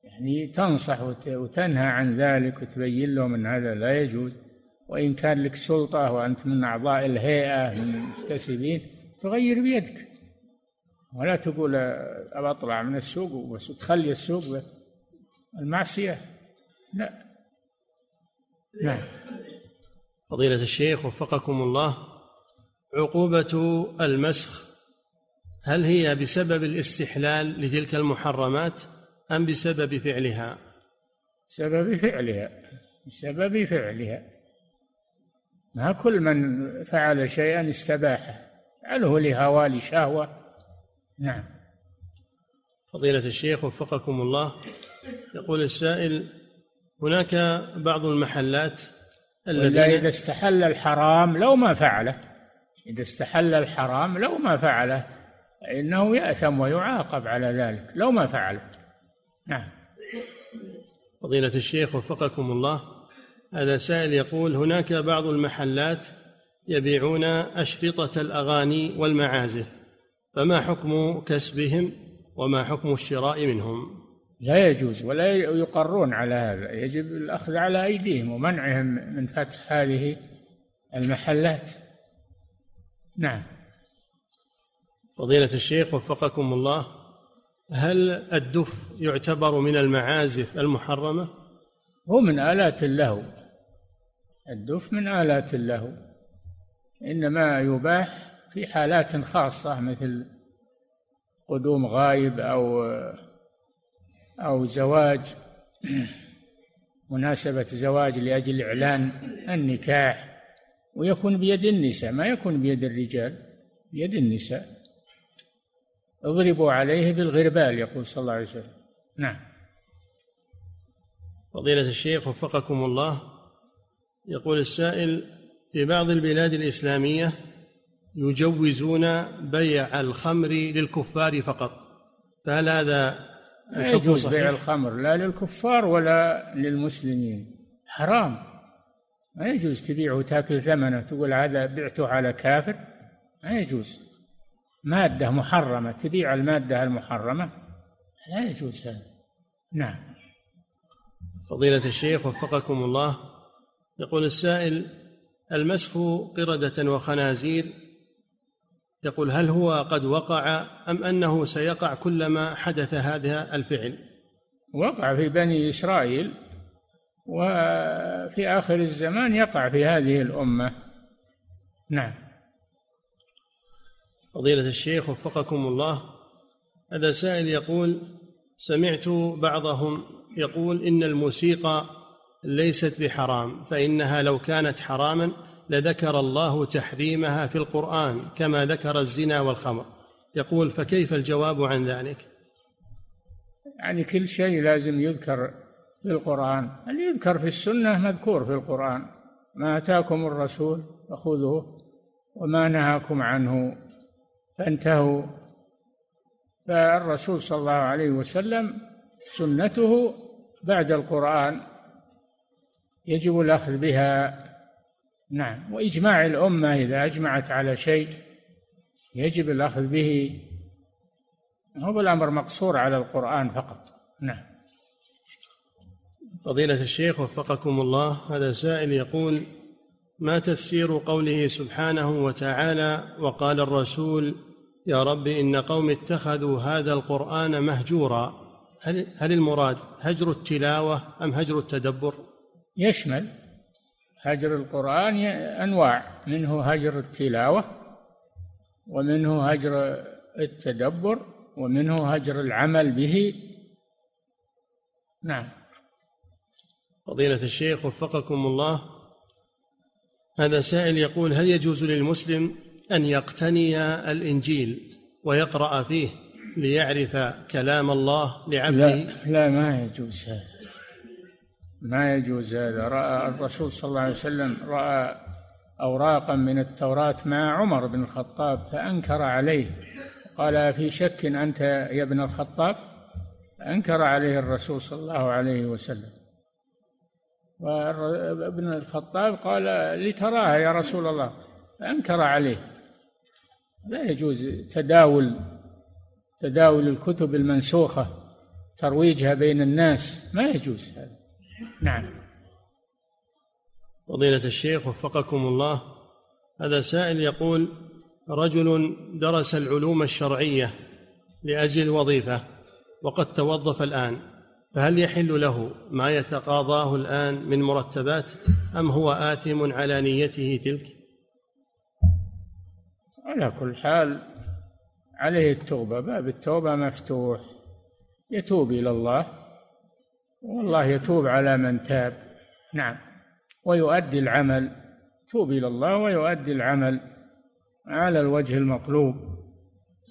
يعني تنصح وتنهى عن ذلك وتبين له من هذا لا يجوز، وإن كان لك سلطة وأنت من أعضاء الهيئة من المحتسبين تغير بيدك، ولا تقول أبى أطلع من السوق وتخلي السوق المعصية، لا. نعم. فضيلة الشيخ وفقكم الله، عقوبة المسخ هل هي بسبب الاستحلال لتلك المحرمات أم بسبب فعلها؟ بسبب فعلها، بسبب فعلها. ما كل من فعل شيئا استباحه، فعله لهوى لشهوة. نعم. فضيلة الشيخ وفقكم الله، يقول السائل: هناك بعض المحلات الذين إذا استحل الحرام لو ما فعله، إذا استحل الحرام لو ما فعله إنه يأثم ويعاقب على ذلك لو ما فعله. نعم. فضيلة الشيخ وفقكم الله، هذا سائل يقول: هناك بعض المحلات يبيعون أشرطة الأغاني والمعازف، فما حكم كسبهم وما حكم الشراء منهم؟ لا يجوز ولا يقرون على هذا، يجب الأخذ على أيديهم ومنعهم من فتح هذه المحلات. نعم. فضيلة الشيخ وفقكم الله، هل الدف يعتبر من المعازف المحرمة؟ هو من آلات اللهو، الدف من آلات اللهو، إنما يباح في حالات خاصة مثل قدوم غائب أو أو زواج، مناسبة زواج لأجل إعلان النكاح، ويكون بيد النساء، ما يكون بيد الرجال، بيد النساء. اضربوا عليه بالغربال يقول صلى الله عليه وسلم. نعم. فضيلة الشيخ وفقكم الله، يقول السائل: في بعض البلاد الإسلامية يجوزون بيع الخمر للكفار فقط، فهل هذا لا يجوز بيع الخمر لا للكفار ولا للمسلمين؟ حرام، لا يجوز تبيعه تاكل ثمنه، تقول هذا بعته على كافر، لا يجوز. مادة محرمة تبيع المادة المحرمة، لا يجوز هذا. نعم. فضيلة الشيخ وفقكم الله، يقول السائل: المسخ قردة وخنازير، يقول: هل هو قد وقع أم أنه سيقع كلما حدث هذا الفعل؟ وقع في بني إسرائيل، وفي آخر الزمان يقع في هذه الأمة. نعم. فضيلة الشيخ وفقكم الله، هذا سائل يقول: سمعت بعضهم يقول إن الموسيقى ليست بحرام، فإنها لو كانت حراما لذكر الله تحريمها في القرآن كما ذكر الزنا والخمر، يقول: فكيف الجواب عن ذلك؟ يعني كل شيء لازم يذكر في القرآن، اللي يذكر في السنة مذكور في القرآن: ما آتاكم الرسول فخذوه وما نهاكم عنه فانتهوا. فالرسول صلى الله عليه وسلم سنته بعد القرآن يجب الأخذ بها. نعم. وإجماع الأمة إذا أجمعت على شيء يجب الأخذ به، هو الأمر مقصور على القرآن فقط. نعم. فضيلة الشيخ وفقكم الله، هذا سائل يقول: ما تفسير قوله سبحانه وتعالى: وقال الرسول يا رب إن قوم اتخذوا هذا القرآن مهجورا، هل, هل المراد هجر التلاوة أم هجر التدبر؟ يشمل هجر القرآن أنواع، منه هجر التلاوة، ومنه هجر التدبر، ومنه هجر العمل به. نعم. فضيلة الشيخ وفقكم الله، هذا سائل يقول: هل يجوز للمسلم أن يقتني الإنجيل ويقرأ فيه ليعرف كلام الله لعبده؟ لا, لا ما يجوز هذا، ما يجوز هذا. رأى الرسول صلى الله عليه وسلم رأى أوراقا من التوراة مع عمر بن الخطاب فأنكر عليه، قال: في شك أنت يا ابن الخطاب؟ أنكر عليه الرسول صلى الله عليه وسلم، وابن الخطاب قال: لتراها يا رسول الله، فأنكر عليه. لا يجوز تداول تداول الكتب المنسوخة، ترويجها بين الناس، ما يجوز هذا. نعم. فضيلة الشيخ وفقكم الله، هذا سائل يقول: رجل درس العلوم الشرعية لأجل وظيفة وقد توظف الآن، فهل يحل له ما يتقاضاه الآن من مرتبات أم هو آثم على نيته تلك؟ على كل حال عليه التوبة، باب التوبة مفتوح، يتوب إلى الله، والله يتوب على من تاب. نعم. ويؤدي العمل، توب إلى الله ويؤدي العمل على الوجه المطلوب،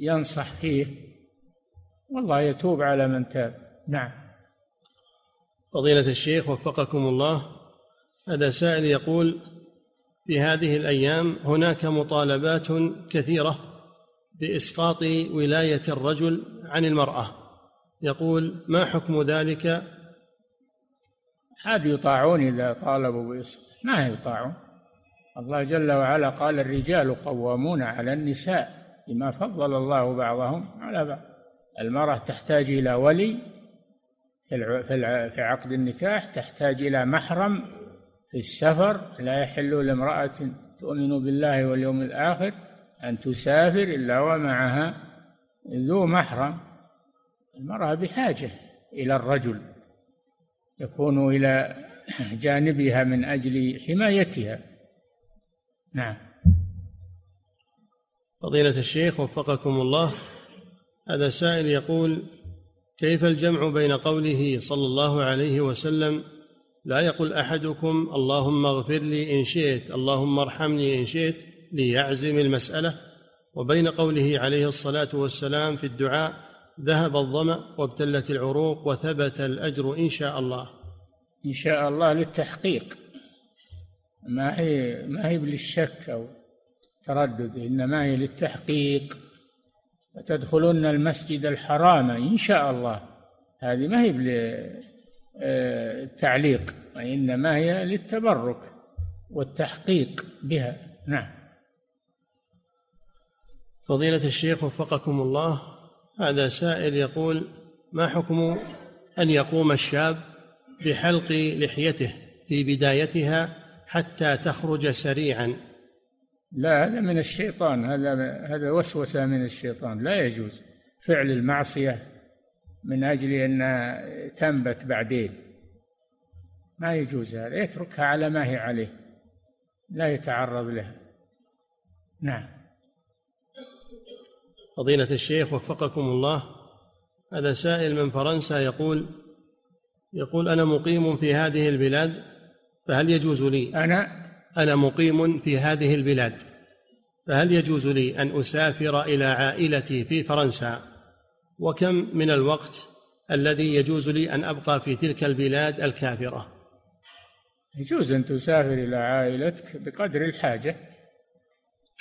ينصح فيه، والله يتوب على من تاب. نعم. فضيلة الشيخ وفقكم الله، هذا سائل يقول: في هذه الأيام هناك مطالبات كثيرة بإسقاط ولاية الرجل عن المرأة، يقول: ما حكم ذلك؟ عاد يطاعون إذا طالبوا بإسقاط؟ ما يطاعون، الله جل وعلا قال: الرجال قوامون على النساء بما فضل الله بعضهم على بعض. المرأة تحتاج إلى ولي في عقد النكاح، تحتاج إلى محرم في السفر، لا يحل لامرأة تؤمن بالله واليوم الآخر أن تسافر إلا ومعها ذو محرم. المرأة بحاجة إلى الرجل يكون إلى جانبها من أجل حمايتها. نعم. فضيلة الشيخ وفقكم الله، هذا سائل يقول: كيف الجمع بين قوله صلى الله عليه وسلم: لا يقول أحدكم اللهم اغفر لي إن شئت، اللهم ارحمني إن شئت، ليعزم المسألة، وبين قوله عليه الصلاة والسلام في الدعاء: ذهب الظمأ وابتلت العروق وثبت الأجر إن شاء الله؟ إن شاء الله للتحقيق، ما هي ما هي بالشك أو تردد، إنما هي للتحقيق. تدخلون المسجد الحرام إن شاء الله، هذه ما هي بالتعليق، وإنما هي للتبرك والتحقيق بها. نعم. فضيلة الشيخ وفقكم الله، هذا سائل يقول: ما حكم أن يقوم الشاب بحلق لحيته في بدايتها حتى تخرج سريعا؟ لا، هذا من الشيطان، هذا هذا وسوسة من الشيطان، لا يجوز فعل المعصية من أجل أن تنبت بعدين، ما يجوز هذا، يتركها على ما هي عليه، لا يتعرض لها. نعم. فضيلة الشيخ وفقكم الله، هذا سائل من فرنسا يقول يقول أنا مقيم في هذه البلاد، فهل يجوز لي أنا أنا مقيم في هذه البلاد، فهل يجوز لي أن أسافر إلى عائلتي في فرنسا؟ وكم من الوقت الذي يجوز لي أن أبقى في تلك البلاد الكافرة؟ يجوز أن تسافر إلى عائلتك بقدر الحاجة،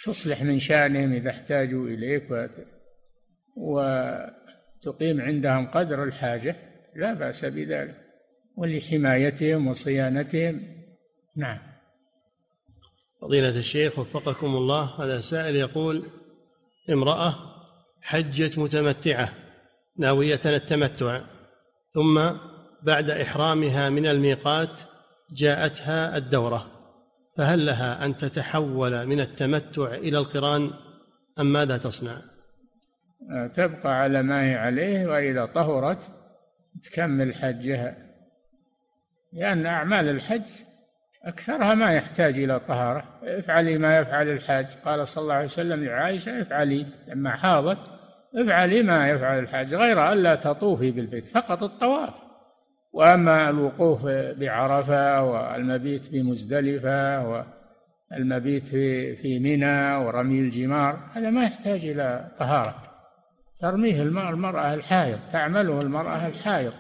تصلح من شأنهم إذا احتاجوا إليك، وتقيم عندهم قدر الحاجة، لا بأس بذلك، ولحمايتهم وصيانتهم. نعم. فضيلة الشيخ وفقكم الله، هذا سائل يقول: امرأة حجت متمتعة ناوية التمتع، ثم بعد إحرامها من الميقات جاءتها الدورة، فهل لها أن تتحول من التمتع إلى القران أم ماذا تصنع؟ تبقى على ما هي عليه، وإذا طهرت تكمل حجها، لأن أعمال الحج أكثرها ما يحتاج إلى طهارة. افعلي ما يفعل الحاج، قال صلى الله عليه وسلم لعائشة افعلي لما حاضت، افعلي ما يفعل الحاج غير أن لا تطوفي بالبيت، فقط الطواف. وأما الوقوف بعرفة والمبيت بمزدلفة والمبيت في منى ورمي الجمار هذا ما يحتاج إلى طهارة، ترميه المرأة الحائض، تعمله المرأة الحائض،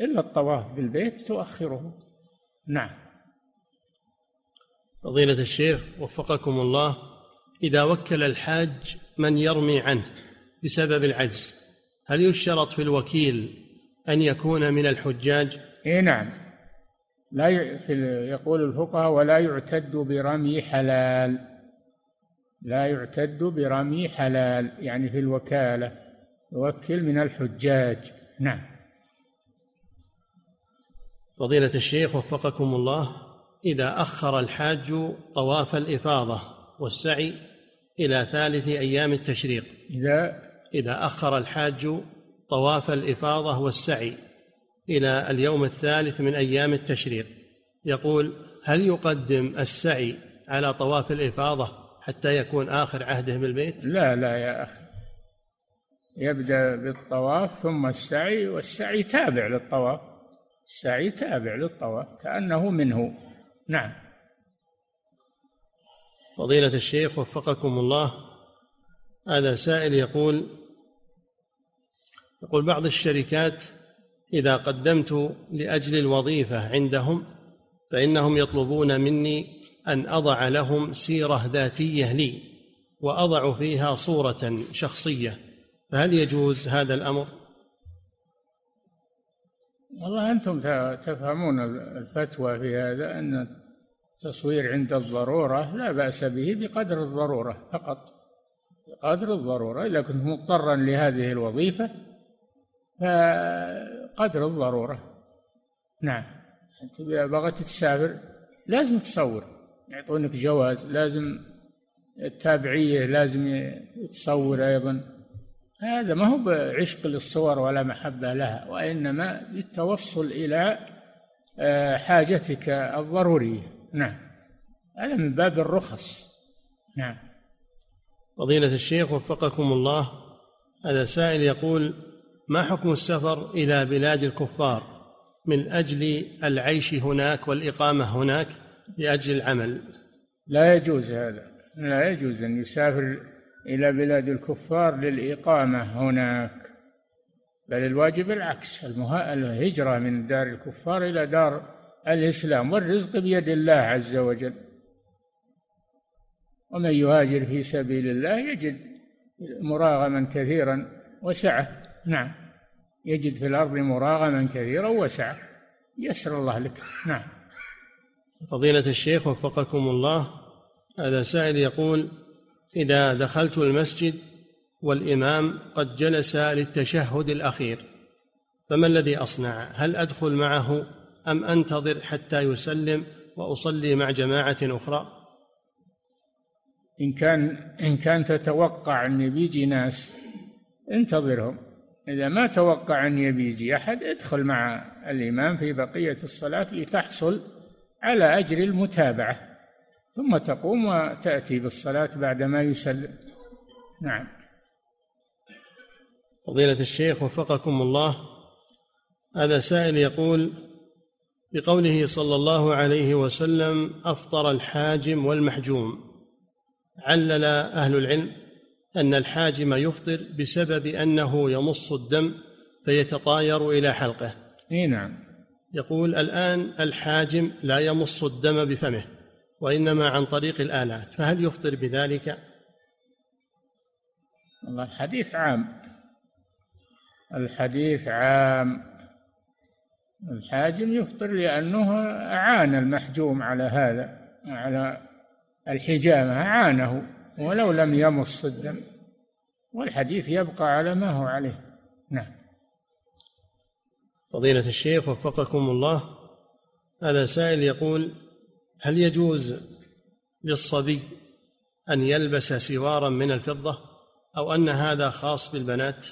إلا الطواف بالبيت تؤخره. نعم. فضيلة الشيخ وفقكم الله، إذا وكل الحاج من يرمي عنه بسبب العجز، هل يشترط في الوكيل أن يكون من الحجاج؟ إيه نعم. لا ي... يقول الفقهاء ولا يعتد برمي حلال، لا يعتد برمي حلال، يعني في الوكالة يوكل من الحجاج. نعم. فضيلة الشيخ وفقكم الله، إذا أخر الحاج طواف الإفاضة والسعي إلى ثالث أيام التشريق، إذا إذا أخر الحاج طواف الإفاضة والسعي إلى اليوم الثالث من أيام التشريق، يقول هل يقدم السعي على طواف الإفاضة حتى يكون آخر عهده بالبيت؟ لا لا يا أخي، يبدأ بالطواف ثم السعي، والسعي تابع للطواف، السعي تابع للطواف كأنه منه. نعم. فضيلة الشيخ وفقكم الله، هذا سائل يقول يقول بعض الشركات إذا قدمت لأجل الوظيفة عندهم فإنهم يطلبون مني أن أضع لهم سيرة ذاتية لي وأضع فيها صورة شخصية، فهل يجوز هذا الأمر؟ والله أنتم تفهمون الفتوى في هذا، أن التصوير عند الضرورة لا بأس به بقدر الضرورة فقط، بقدر الضرورة. إذا كنت مضطرا لهذه الوظيفة فقدر الضرورة. نعم. أنت بغيت تسافر لازم تصور، يعطونك جواز لازم، التابعية لازم تصور أيضا. هذا ما هو بعشق للصور ولا محبة لها، وإنما للتوصل إلى حاجتك الضرورية. نعم. هذا من باب الرخص. نعم. فضيلة الشيخ وفقكم الله، هذا سائل يقول ما حكم السفر إلى بلاد الكفار من أجل العيش هناك والإقامة هناك لأجل العمل؟ لا يجوز هذا، لا يجوز أن يسافر إلى بلاد الكفار للإقامة هناك، بل الواجب العكس، الهجرة من دار الكفار إلى دار الإسلام، والرزق بيد الله عز وجل، ومن يهاجر في سبيل الله يجد مراغما كثيرا وسعة. نعم، يجد في الأرض مراغما كثيرا وسعة، يسر الله لك. نعم. فضيلة الشيخ وفقكم الله، هذا سائل يقول إذا دخلت المسجد والإمام قد جلس للتشهد الأخير فما الذي أصنع؟ هل أدخل معه أم أنتظر حتى يسلم وأصلي مع جماعة أخرى؟ إن كان إن كان تتوقع أن بيجي ناس انتظرهم، إذا ما توقع أن يبيجي أحد ادخل مع الإمام في بقية الصلاة لتحصل على أجر المتابعة، ثم تقوم وتأتي بالصلاة بعدما يسلم. نعم. فضيلة الشيخ وفقكم الله، هذا سائل يقول بقوله صلى الله عليه وسلم أفطر الحاجم والمحجوم، علل أهل العلم أن الحاجم يفطر بسبب أنه يمص الدم فيتطاير إلى حلقه. نعم. يقول الآن الحاجم لا يمص الدم بفمه وإنما عن طريق الآلات، فهل يفطر بذلك؟ والله الحديث عام، الحديث عام، الحاجم يفطر لأنه أعان المحجوم على هذا، على الحجامة أعانه ولو لم يمص الدم، والحديث يبقى على ما هو عليه. نعم. فضيلة الشيخ وفقكم الله، هذا سائل يقول هل يجوز للصبي أن يلبس سوارا من الفضة أو أن هذا خاص بالبنات؟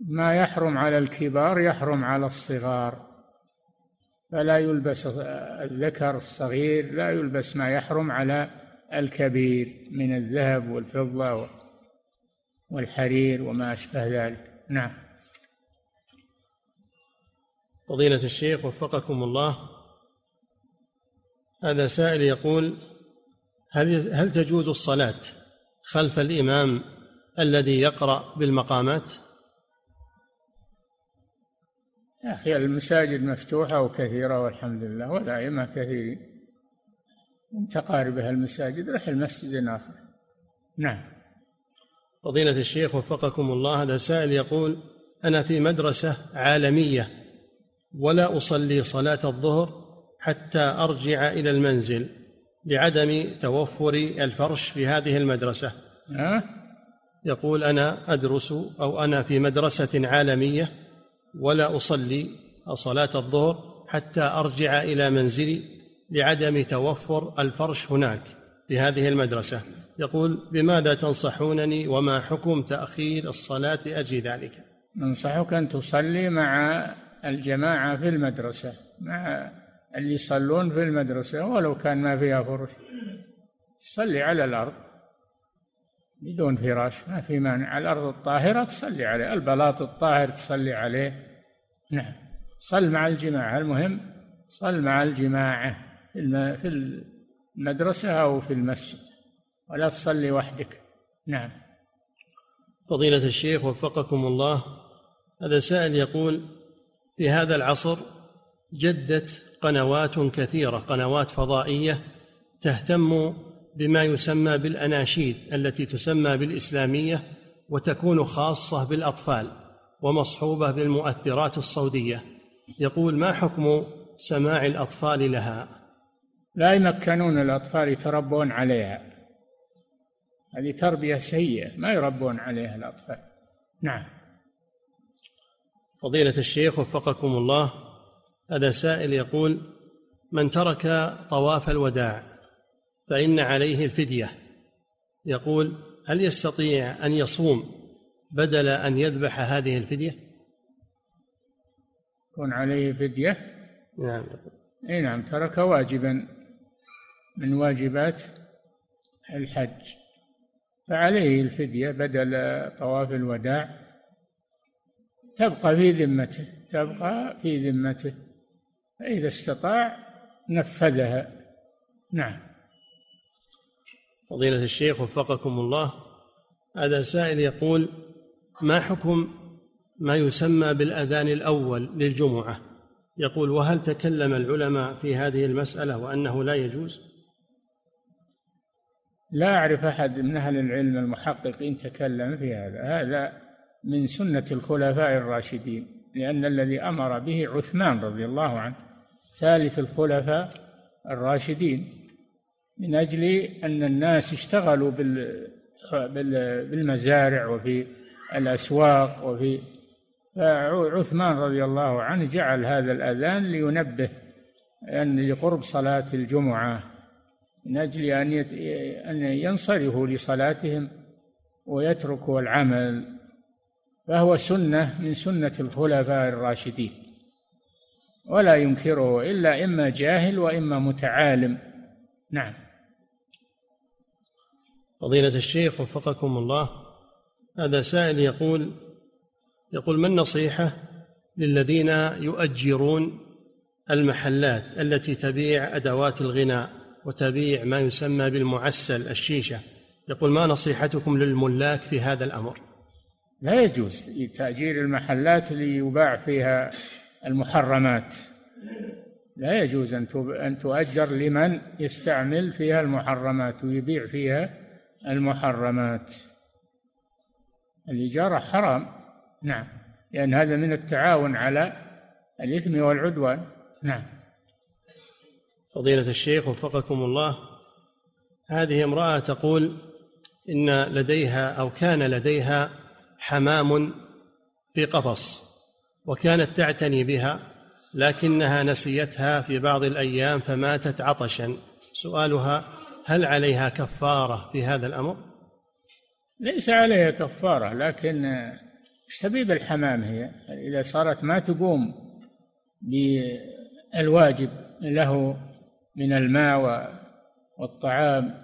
ما يحرم على الكبار يحرم على الصغار، فلا يلبس الذكر الصغير، لا يلبس ما يحرم على الكبير من الذهب والفضة والحرير وما أشبه ذلك. نعم. فضيلة الشيخ وفقكم الله، هذا سائل يقول: هل هل تجوز الصلاة خلف الإمام الذي يقرأ بالمقامات؟ يا أخي المساجد مفتوحة وكثيرة والحمد لله، والأئمة كثيرين متقاربة المساجد، رح المسجد آخر. نعم. فضيلة الشيخ وفقكم الله، هذا سائل يقول: أنا في مدرسة عالمية ولا أصلي صلاة الظهر حتى أرجع إلى المنزل لعدم توفر الفرش في هذه المدرسة. أه؟ يقول: أنا أدرس أو أنا في مدرسة عالمية ولا أصلي صلاة الظهر حتى أرجع إلى منزلي لعدم توفر الفرش هناك في هذه المدرسة، يقول: بماذا تنصحونني وما حكم تأخير الصلاة لأجل ذلك؟ ننصحك أن تصلي مع الجماعة في المدرسة، مع اللي يصلون في المدرسة، ولو كان ما فيها فرش تصلي على الأرض بدون فراش، ما في مانع. الأرض الطاهرة تصلي عليه، البلاط الطاهر تصلي عليه. نعم، صل مع الجماعة، المهم صل مع الجماعة في المدرسة أو في المسجد، ولا تصلي وحدك. نعم. فضيلة الشيخ وفقكم الله، هذا سائل يقول: في هذا العصر جدت قنوات كثيرة، قنوات فضائية تهتم بما يسمى بالأناشيد التي تسمى بالإسلامية وتكون خاصة بالأطفال ومصحوبة بالمؤثرات الصوتية، يقول: ما حكم سماع الأطفال لها؟ لا يمكنون الأطفال يتربون عليها، هذه تربية سيئة، ما يربون عليها الأطفال. نعم. فضيلة الشيخ وفقكم الله، هذا سائل يقول: من ترك طواف الوداع فإن عليه الفدية، يقول: هل يستطيع أن يصوم بدل أن يذبح هذه الفدية؟ يكون عليه فدية. نعم. إيه نعم، ترك واجبا من واجبات الحج فعليه الفدية بدل طواف الوداع، تبقى في ذمته، تبقى في ذمته، فإذا استطاع نفذها. نعم. فضيلة الشيخ وفقكم الله، هذا سائل يقول: ما حكم ما يسمى بالأذان الأول للجمعة، يقول: وهل تكلم العلماء في هذه المسألة وأنه لا يجوز؟ لا أعرف أحد من أهل العلم المحققين تكلم في هذا، هذا من سنة الخلفاء الراشدين، لأن الذي أمر به عثمان رضي الله عنه ثالث الخلفاء الراشدين، من أجل أن الناس اشتغلوا بالمزارع وفي الأسواق وفي، فعثمان رضي الله عنه جعل هذا الأذان لينبه أن لقرب صلاة الجمعة، من أجل أن ينصرفوا لصلاتهم ويتركوا العمل، فهو سنة من سنة الخلفاء الراشدين، ولا ينكره إلا إما جاهل وإما متعالم. نعم. فضيلة الشيخ وفقكم الله، هذا سائل يقول يقول ما النصيحة للذين يؤجرون المحلات التي تبيع أدوات الغناء وتبيع ما يسمى بالمعسل الشيشة، يقول: ما نصيحتكم للملاك في هذا الأمر؟ لا يجوز تأجير المحلات ليباع فيها المحرمات، لا يجوز أن تؤجر لمن يستعمل فيها المحرمات ويبيع فيها المحرمات، الإجارة حرام. نعم، لأن هذا من التعاون على الإثم والعدوان. نعم. فضيلة الشيخ وفقكم الله، هذه امرأة تقول إن لديها أو كان لديها حمام في قفص وكانت تعتني بها، لكنها نسيتها في بعض الأيام فماتت عطشا، سؤالها: هل عليها كفارة في هذا الأمر؟ ليس عليها كفارة، لكن ايش تبي بالحمام هي إذا صارت ما تقوم الواجب له من الماء والطعام،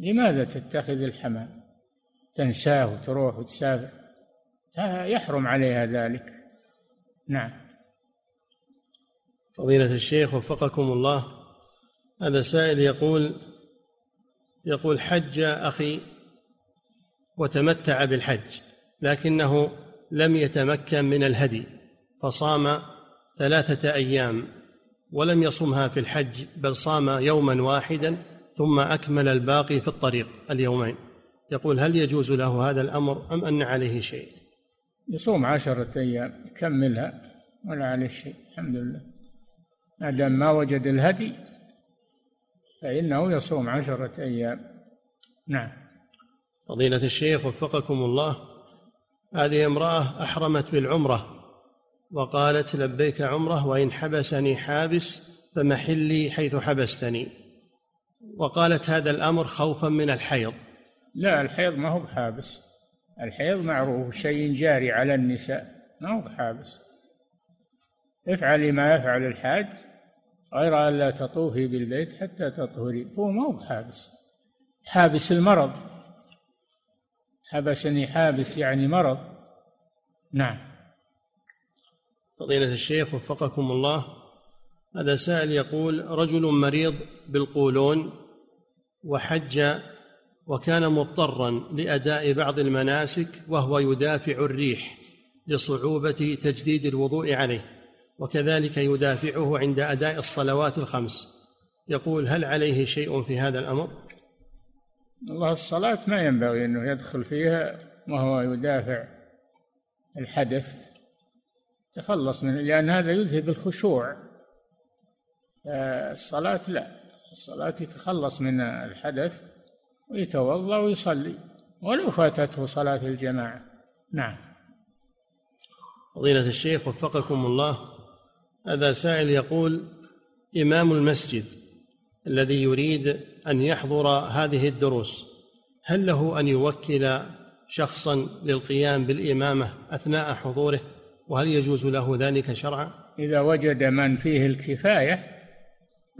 لماذا تتخذ الحمام؟ تنساه وتروح وتسافر، يحرم عليها ذلك. نعم. فضيلة الشيخ وفقكم الله، هذا سائل يقول يقول حج أخي وتمتع بالحج لكنه لم يتمكن من الهدي فصام ثلاثة أيام ولم يصمها في الحج بل صام يوما واحدا ثم أكمل الباقي في الطريق اليومين، يقول هل يجوز له هذا الأمر أم أن عليه شيء؟ يصوم عشرة أيام يكملها ولا عليه شيء، الحمد لله، ما دام ما وجد الهدي فإنه يصوم عشرة أيام. نعم. فضيلة الشيخ وفقكم الله، هذه امرأة أحرمت بالعمرة وقالت لبيك عمرة وإن حبسني حابس فمحلي حيث حبستني، وقالت هذا الأمر خوفا من الحيض. لا، الحيض ما هو بحابس، الحيض معروف شيء جاري على النساء، ما هو بحابس. افعلي ما يفعل الحاج غير أن لا تطوفي بالبيت حتى تطهري، هو ما هو بحابس. حابس المرض، حبسني حابس يعني مرض. نعم. فضيلة الشيخ وفقكم الله، هذا سائل يقول رجل مريض بالقولون وحج وكان مضطرا لأداء بعض المناسك وهو يدافع الريح لصعوبة تجديد الوضوء عليه، وكذلك يدافعه عند أداء الصلوات الخمس، يقول هل عليه شيء في هذا الأمر؟ الله، الصلاة ما ينبغي أنه يدخل فيها وهو يدافع الحدث، تخلص منه، لأن هذا يذهب الخشوع. الصلاة لا، الصلاة يتخلص من الحدث ويتوضأ ويصلي ولو فاتته صلاة الجماعة. نعم. فضيلة الشيخ وفقكم الله، هذا سائل يقول إمام المسجد الذي يريد أن يحضر هذه الدروس هل له أن يوكل شخصا للقيام بالإمامة أثناء حضوره، وهل يجوز له ذلك شرعا؟ إذا وجد من فيه الكفاية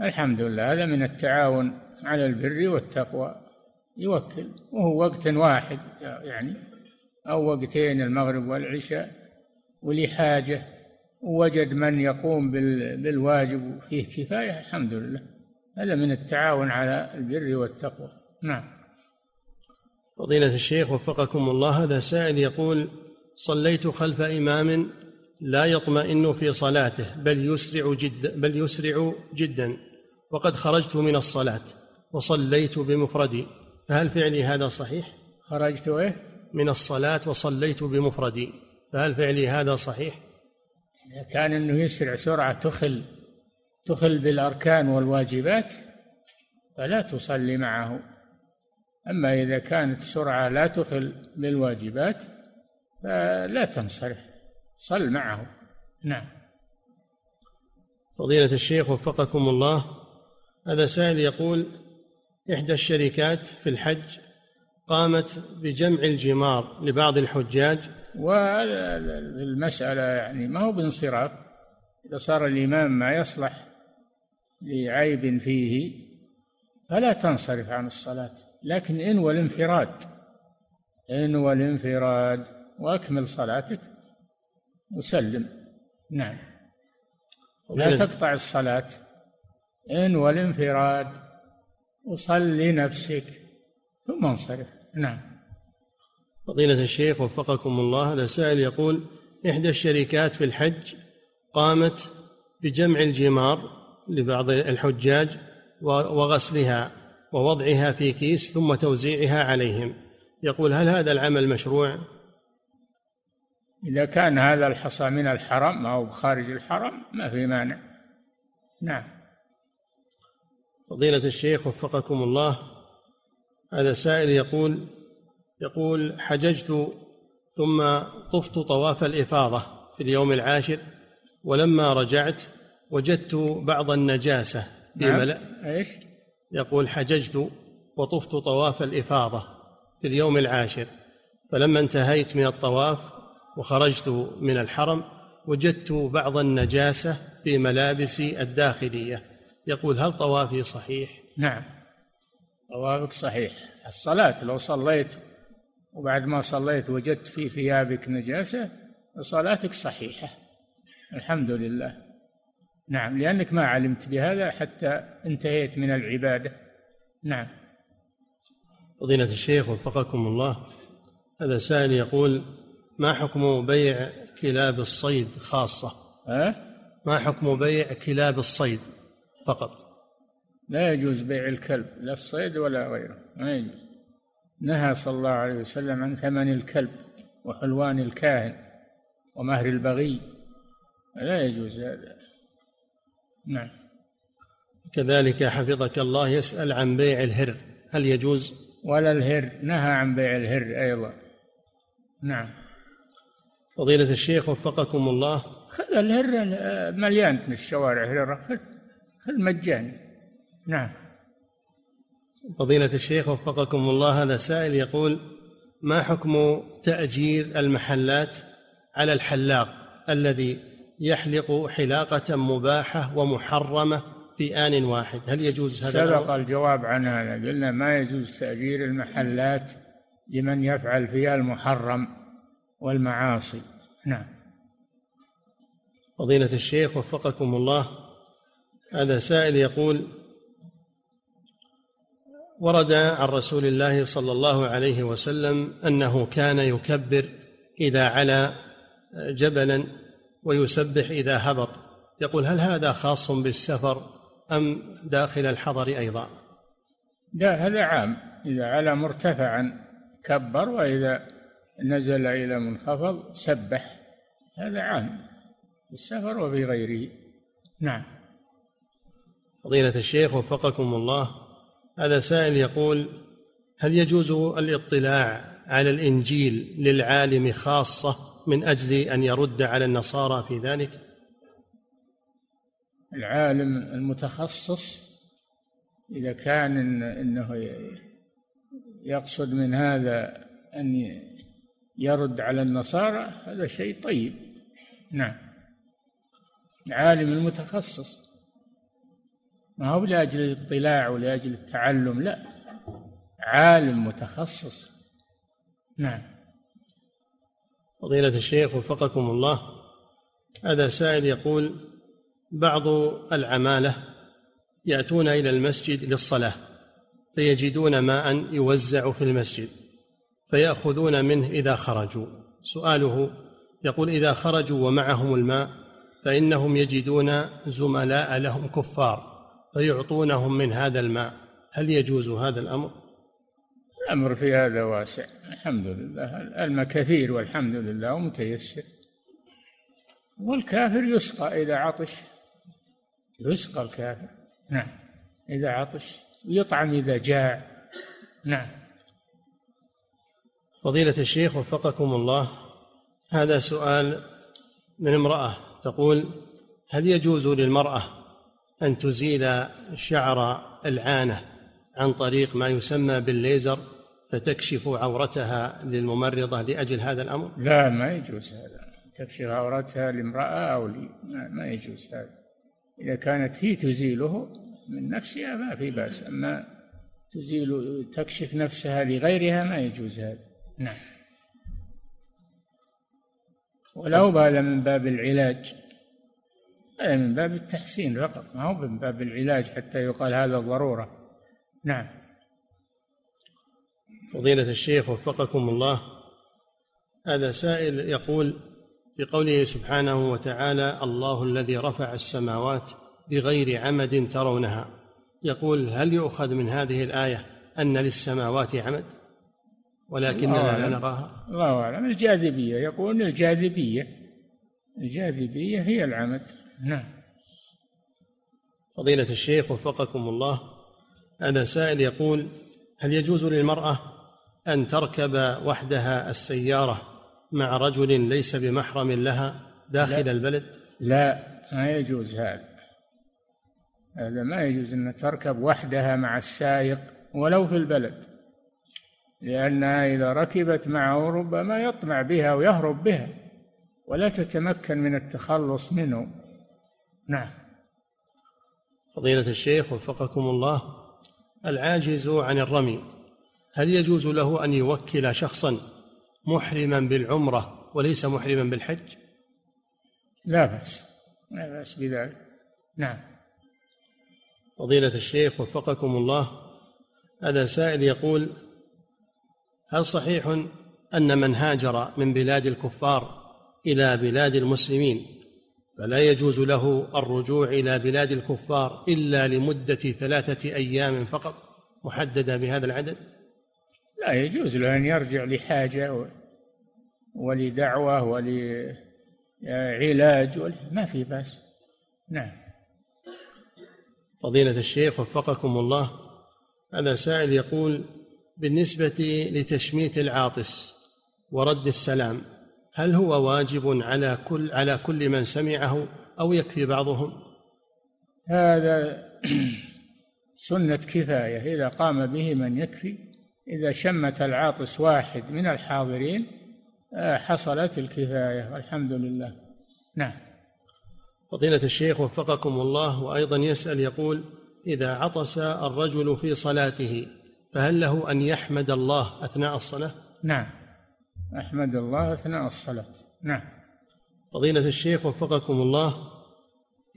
الحمد لله، هذا من التعاون على البر والتقوى، يوكل وهو وقت واحد يعني أو وقتين المغرب والعشاء، ولحاجة ووجد من يقوم بالواجب فيه كفاية الحمد لله، هذا من التعاون على البر والتقوى. نعم. فضيلة الشيخ وفقكم الله، هذا سائل يقول صليت خلف إمام لا يطمئن في صلاته بل يسرع جدا بل يسرع جدا وقد خرجت من الصلاة وصليت بمفردي، فهل فعلي هذا صحيح؟ خرجت إيه؟ من الصلاة وصليت بمفردي، فهل فعلي هذا صحيح؟ إذا كان أنه يسرع سرعة تخل تخل بالأركان والواجبات فلا تصلي معه، أما إذا كانت سرعة لا تخل بالواجبات فلا تنصرف، صل معه. نعم. فضيلة الشيخ وفقكم الله، هذا سائل يقول إحدى الشركات في الحج قامت بجمع الجمار لبعض الحجاج، والمسألة يعني ما هو بانصراف، إذا صار الإمام ما يصلح لعيب فيه فلا تنصرف عن الصلاة، لكن إنوى الانفراد إنوى الانفراد وأكمل صلاتك وسلم. نعم. لا تقطع الصلاة، إنوى الانفراد وصلي نفسك ثم انصرف. نعم. فضيلة الشيخ وفقكم الله، هذا سائل يقول إحدى الشركات في الحج قامت بجمع الجمار لبعض الحجاج وغسلها ووضعها في كيس ثم توزيعها عليهم، يقول هل هذا العمل مشروع؟ إذا كان هذا الحصى من الحرم أو بخارج الحرم ما في مانع. نعم. فضيلة الشيخ وفقكم الله، هذا سائل يقول يقول حججت ثم طفت طواف الإفاضة في اليوم العاشر ولما رجعت وجدت بعض النجاسة في ملأ، ايش يقول حججت وطفت طواف الإفاضة في اليوم العاشر فلما انتهيت من الطواف وخرجت من الحرم وجدت بعض النجاسة في ملابسي الداخلية. يقول هل طوافي صحيح؟ نعم طوافك صحيح. الصلاة لو صليت وبعد ما صليت وجدت في ثيابك نجاسة صلاتك صحيحة الحمد لله. نعم لأنك ما علمت بهذا حتى انتهيت من العبادة. نعم. فضيلة الشيخ وفقكم الله، هذا سائل يقول ما حكم بيع كلاب الصيد خاصة؟ أه؟ ما حكم بيع كلاب الصيد فقط؟ لا يجوز بيع الكلب، لا الصيد ولا غيره ما يجوز. نهى صلى الله عليه وسلم عن ثمن الكلب وحلوان الكاهن ومهر البغي، لا يجوز هذا. نعم. كذلك حفظك الله يسأل عن بيع الهر، هل يجوز؟ ولا الهر، نهى عن بيع الهر أيضا. نعم. فضيلة الشيخ وفقكم الله، خذ الهر مليان من الشوارع، هر خذ خذ مجاني. نعم. فضيلة الشيخ وفقكم الله، هذا سائل يقول ما حكم تأجير المحلات على الحلاق الذي يحلق حلاقة مباحة ومحرمة في آن واحد، هل يجوز هذا؟ سبق الجواب عن هذا، قلنا ما يجوز تأجير المحلات لمن يفعل فيها المحرم والمعاصي. نعم. فضيلة الشيخ وفقكم الله، هذا سائل يقول ورد عن رسول الله صلى الله عليه وسلم أنه كان يكبر إذا علا جبلا ويسبح إذا هبط، يقول هل هذا خاص بالسفر أم داخل الحضر أيضا؟ لا هذا عام، إذا علا مرتفعا كبر وإذا نزل إلى منخفض سبح، هذا عام بالسفر وفي غيره. نعم. فضيلة الشيخ وفقكم الله، هذا سائل يقول هل يجوز الاطلاع على الإنجيل للعالم خاصة من أجل أن يرد على النصارى في ذلك؟ العالم المتخصص إذا كان إن إنه يقصد من هذا أن يرد على النصارى هذا شيء طيب. نعم. العالم المتخصص، ما هو لأجل الاطلاع ولأجل التعلم، لا عالم متخصص. نعم. فضيلة الشيخ وفقكم الله، هذا سائل يقول بعض العمالة يأتون إلى المسجد للصلاة فيجدون ماء يوزع في المسجد فيأخذون منه إذا خرجوا، سؤاله يقول إذا خرجوا ومعهم الماء فإنهم يجدون زملاء لهم كفار فيعطونهم من هذا الماء، هل يجوز هذا الأمر؟ الأمر في هذا واسع الحمد لله، الماء كثير والحمد لله ومتيسر، والكافر يسقى إذا عطش، يسقى الكافر. نعم إذا عطش، ويطعم إذا جاع. نعم. فضيلة الشيخ وفقكم الله، هذا سؤال من امرأة تقول هل يجوز للمرأة أن تزيل شعر العانة عن طريق ما يسمى بالليزر فتكشف عورتها للممرضة لأجل هذا الأمر؟ لا ما يجوز هذا، تكشف عورتها لامرأة أو لي ما يجوز هذا، إذا كانت هي تزيله من نفسها ما في بأس، أما تزيل تكشف نفسها لغيرها ما يجوز هذا. نعم. ولو هذا من باب العلاج، هذا من باب التحسين فقط، ما هو من باب العلاج حتى يقال هذا ضرورة. نعم. فضيلة الشيخ وفقكم الله، هذا سائل يقول في قوله سبحانه وتعالى الله الذي رفع السماوات بغير عمد ترونها، يقول هل يؤخذ من هذه الآية أن للسماوات عمد ولكننا لا نراها؟ الله أعلم. الجاذبية، يقول الجاذبية، الجاذبية هي العمد. نعم. فضيلة الشيخ وفقكم الله، هذا سائل يقول هل يجوز للمرأة أن تركب وحدها السيارة مع رجل ليس بمحرم لها داخل لا. البلد؟ لا ما يجوز هذا، هذا ما يجوز أن تركب وحدها مع السائق ولو في البلد، لأنها إذا ركبت معه ربما يطمع بها ويهرب بها، ولا تتمكن من التخلص منه. نعم. فضيلة الشيخ وفقكم الله، العاجز عن الرمي هل يجوز له أن يوكل شخصا محرما بالعمرة وليس محرما بالحج؟ لا بأس، لا بأس بذلك. نعم. فضيلة الشيخ وفقكم الله، هذا سائل يقول: هل صحيح أن من هاجر من بلاد الكفار إلى بلاد المسلمين فلا يجوز له الرجوع إلى بلاد الكفار إلا لمدة ثلاثة أيام فقط محددة بهذا العدد؟ لا يجوز له أن يرجع لحاجة ولدعوة ولعلاج، ما في بأس. نعم. فضيلة الشيخ وفقكم الله، هذا سائل يقول: بالنسبة لتشميت العاطس ورد السلام هل هو واجب على كل على كل من سمعه أو يكفي بعضهم؟ هذا سنة كفاية، إذا قام به من يكفي. إذا شمت العاطس واحد من الحاضرين حصلت الكفاية، الحمد لله. نعم. فضيلة الشيخ وفقكم الله، وأيضا يسأل يقول: إذا عطس الرجل في صلاته فهل له أن يحمد الله أثناء الصلاة؟ نعم، أحمد الله أثناء الصلاة. نعم. فضيلة الشيخ وفقكم الله،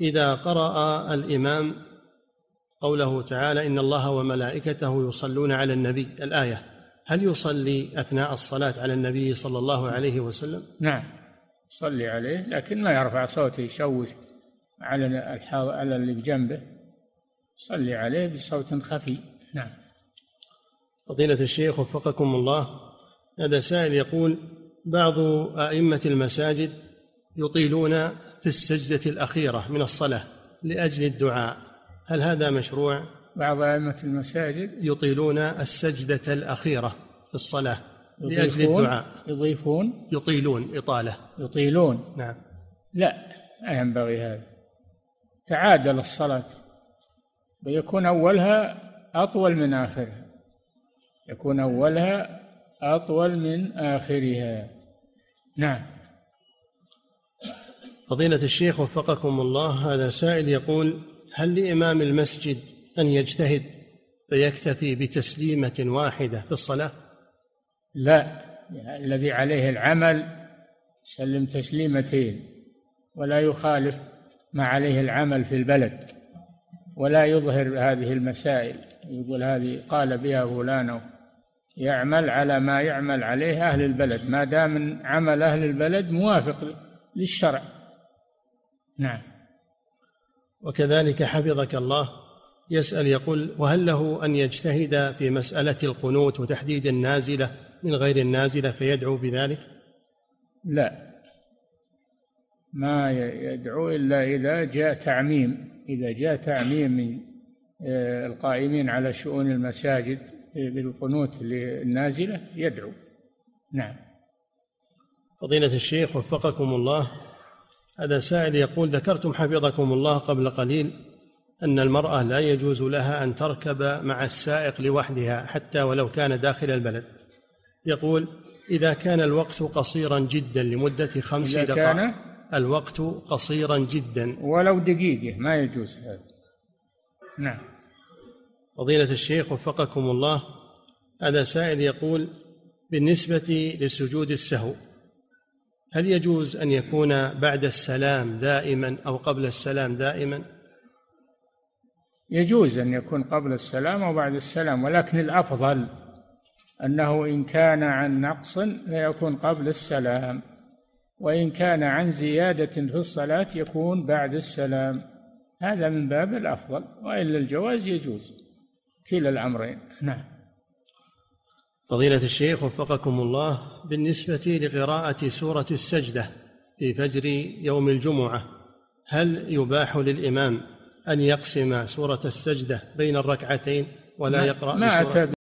إذا قرأ الإمام قوله تعالى: إن الله وملائكته يصلون على النبي، الآية، هل يصلي أثناء الصلاة على النبي صلى الله عليه وسلم؟ نعم، يصلي عليه، لكن ما يرفع صوته يشوش على الحاو... على اللي بجنبه، يصلي عليه بصوت خفي. نعم. فضيلة الشيخ وفقكم الله، هذا سائل يقول: بعض أئمة المساجد يطيلون في السجدة الأخيرة من الصلاة لأجل الدعاء، هل هذا مشروع؟ بعض أئمة المساجد يطيلون السجدة الأخيرة في الصلاة لأجل الدعاء. يضيفون يطيلون إطالة يطيلون. نعم. لا، لا ينبغي هذا، تعادل الصلاة ويكون أولها أطول من آخرها، يكون أولها أطول من آخرها. نعم. فضيلة الشيخ وفقكم الله، هذا سائل يقول: هل لإمام المسجد أن يجتهد فيكتفي بتسليمة واحدة في الصلاة؟ لا، الذي عليه العمل سلم تسليمتين، ولا يخالف ما عليه العمل في البلد، ولا يظهر هذه المسائل، يقول هذه قال بها فلان، يعمل على ما يعمل عليه أهل البلد، ما دام عمل أهل البلد موافق للشرع. نعم. وكذلك حفظك الله يسأل يقول: وهل له أن يجتهد في مسألة القنوت وتحديد النازلة من غير النازلة فيدعو بذلك؟ لا، ما يدعو إلا إذا جاء تعميم، إذا جاء تعميم القائمين على شؤون المساجد بالقنوت للنازلة يدعو. نعم. فضيلة الشيخ وفقكم الله، هذا سائل يقول: ذكرتم حفظكم الله قبل قليل أن المرأة لا يجوز لها أن تركب مع السائق لوحدها حتى ولو كان داخل البلد، يقول: إذا كان الوقت قصيرا جدا لمدة خمس دقائق، إذا كان الوقت قصيرا جدا ولو دقيقة ما يجوز هذا. نعم. فضيلة الشيخ وفقكم الله، هذا سائل يقول: بالنسبة لسجود السهو هل يجوز أن يكون بعد السلام دائما أو قبل السلام دائما؟ يجوز أن يكون قبل السلام أو بعد السلام، ولكن الأفضل أنه إن كان عن نقص فيكون قبل السلام، وإن كان عن زيادة في الصلاة يكون بعد السلام، هذا من باب الأفضل، وإلا الجواز يجوز كلا الأمرين. نعم. فضيلة الشيخ وفقكم الله، بالنسبة لقراءة سورة السجدة في فجر يوم الجمعة هل يباح للإمام أن يقسم سورة السجدة بين الركعتين ولا يقرأ؟ ما أتى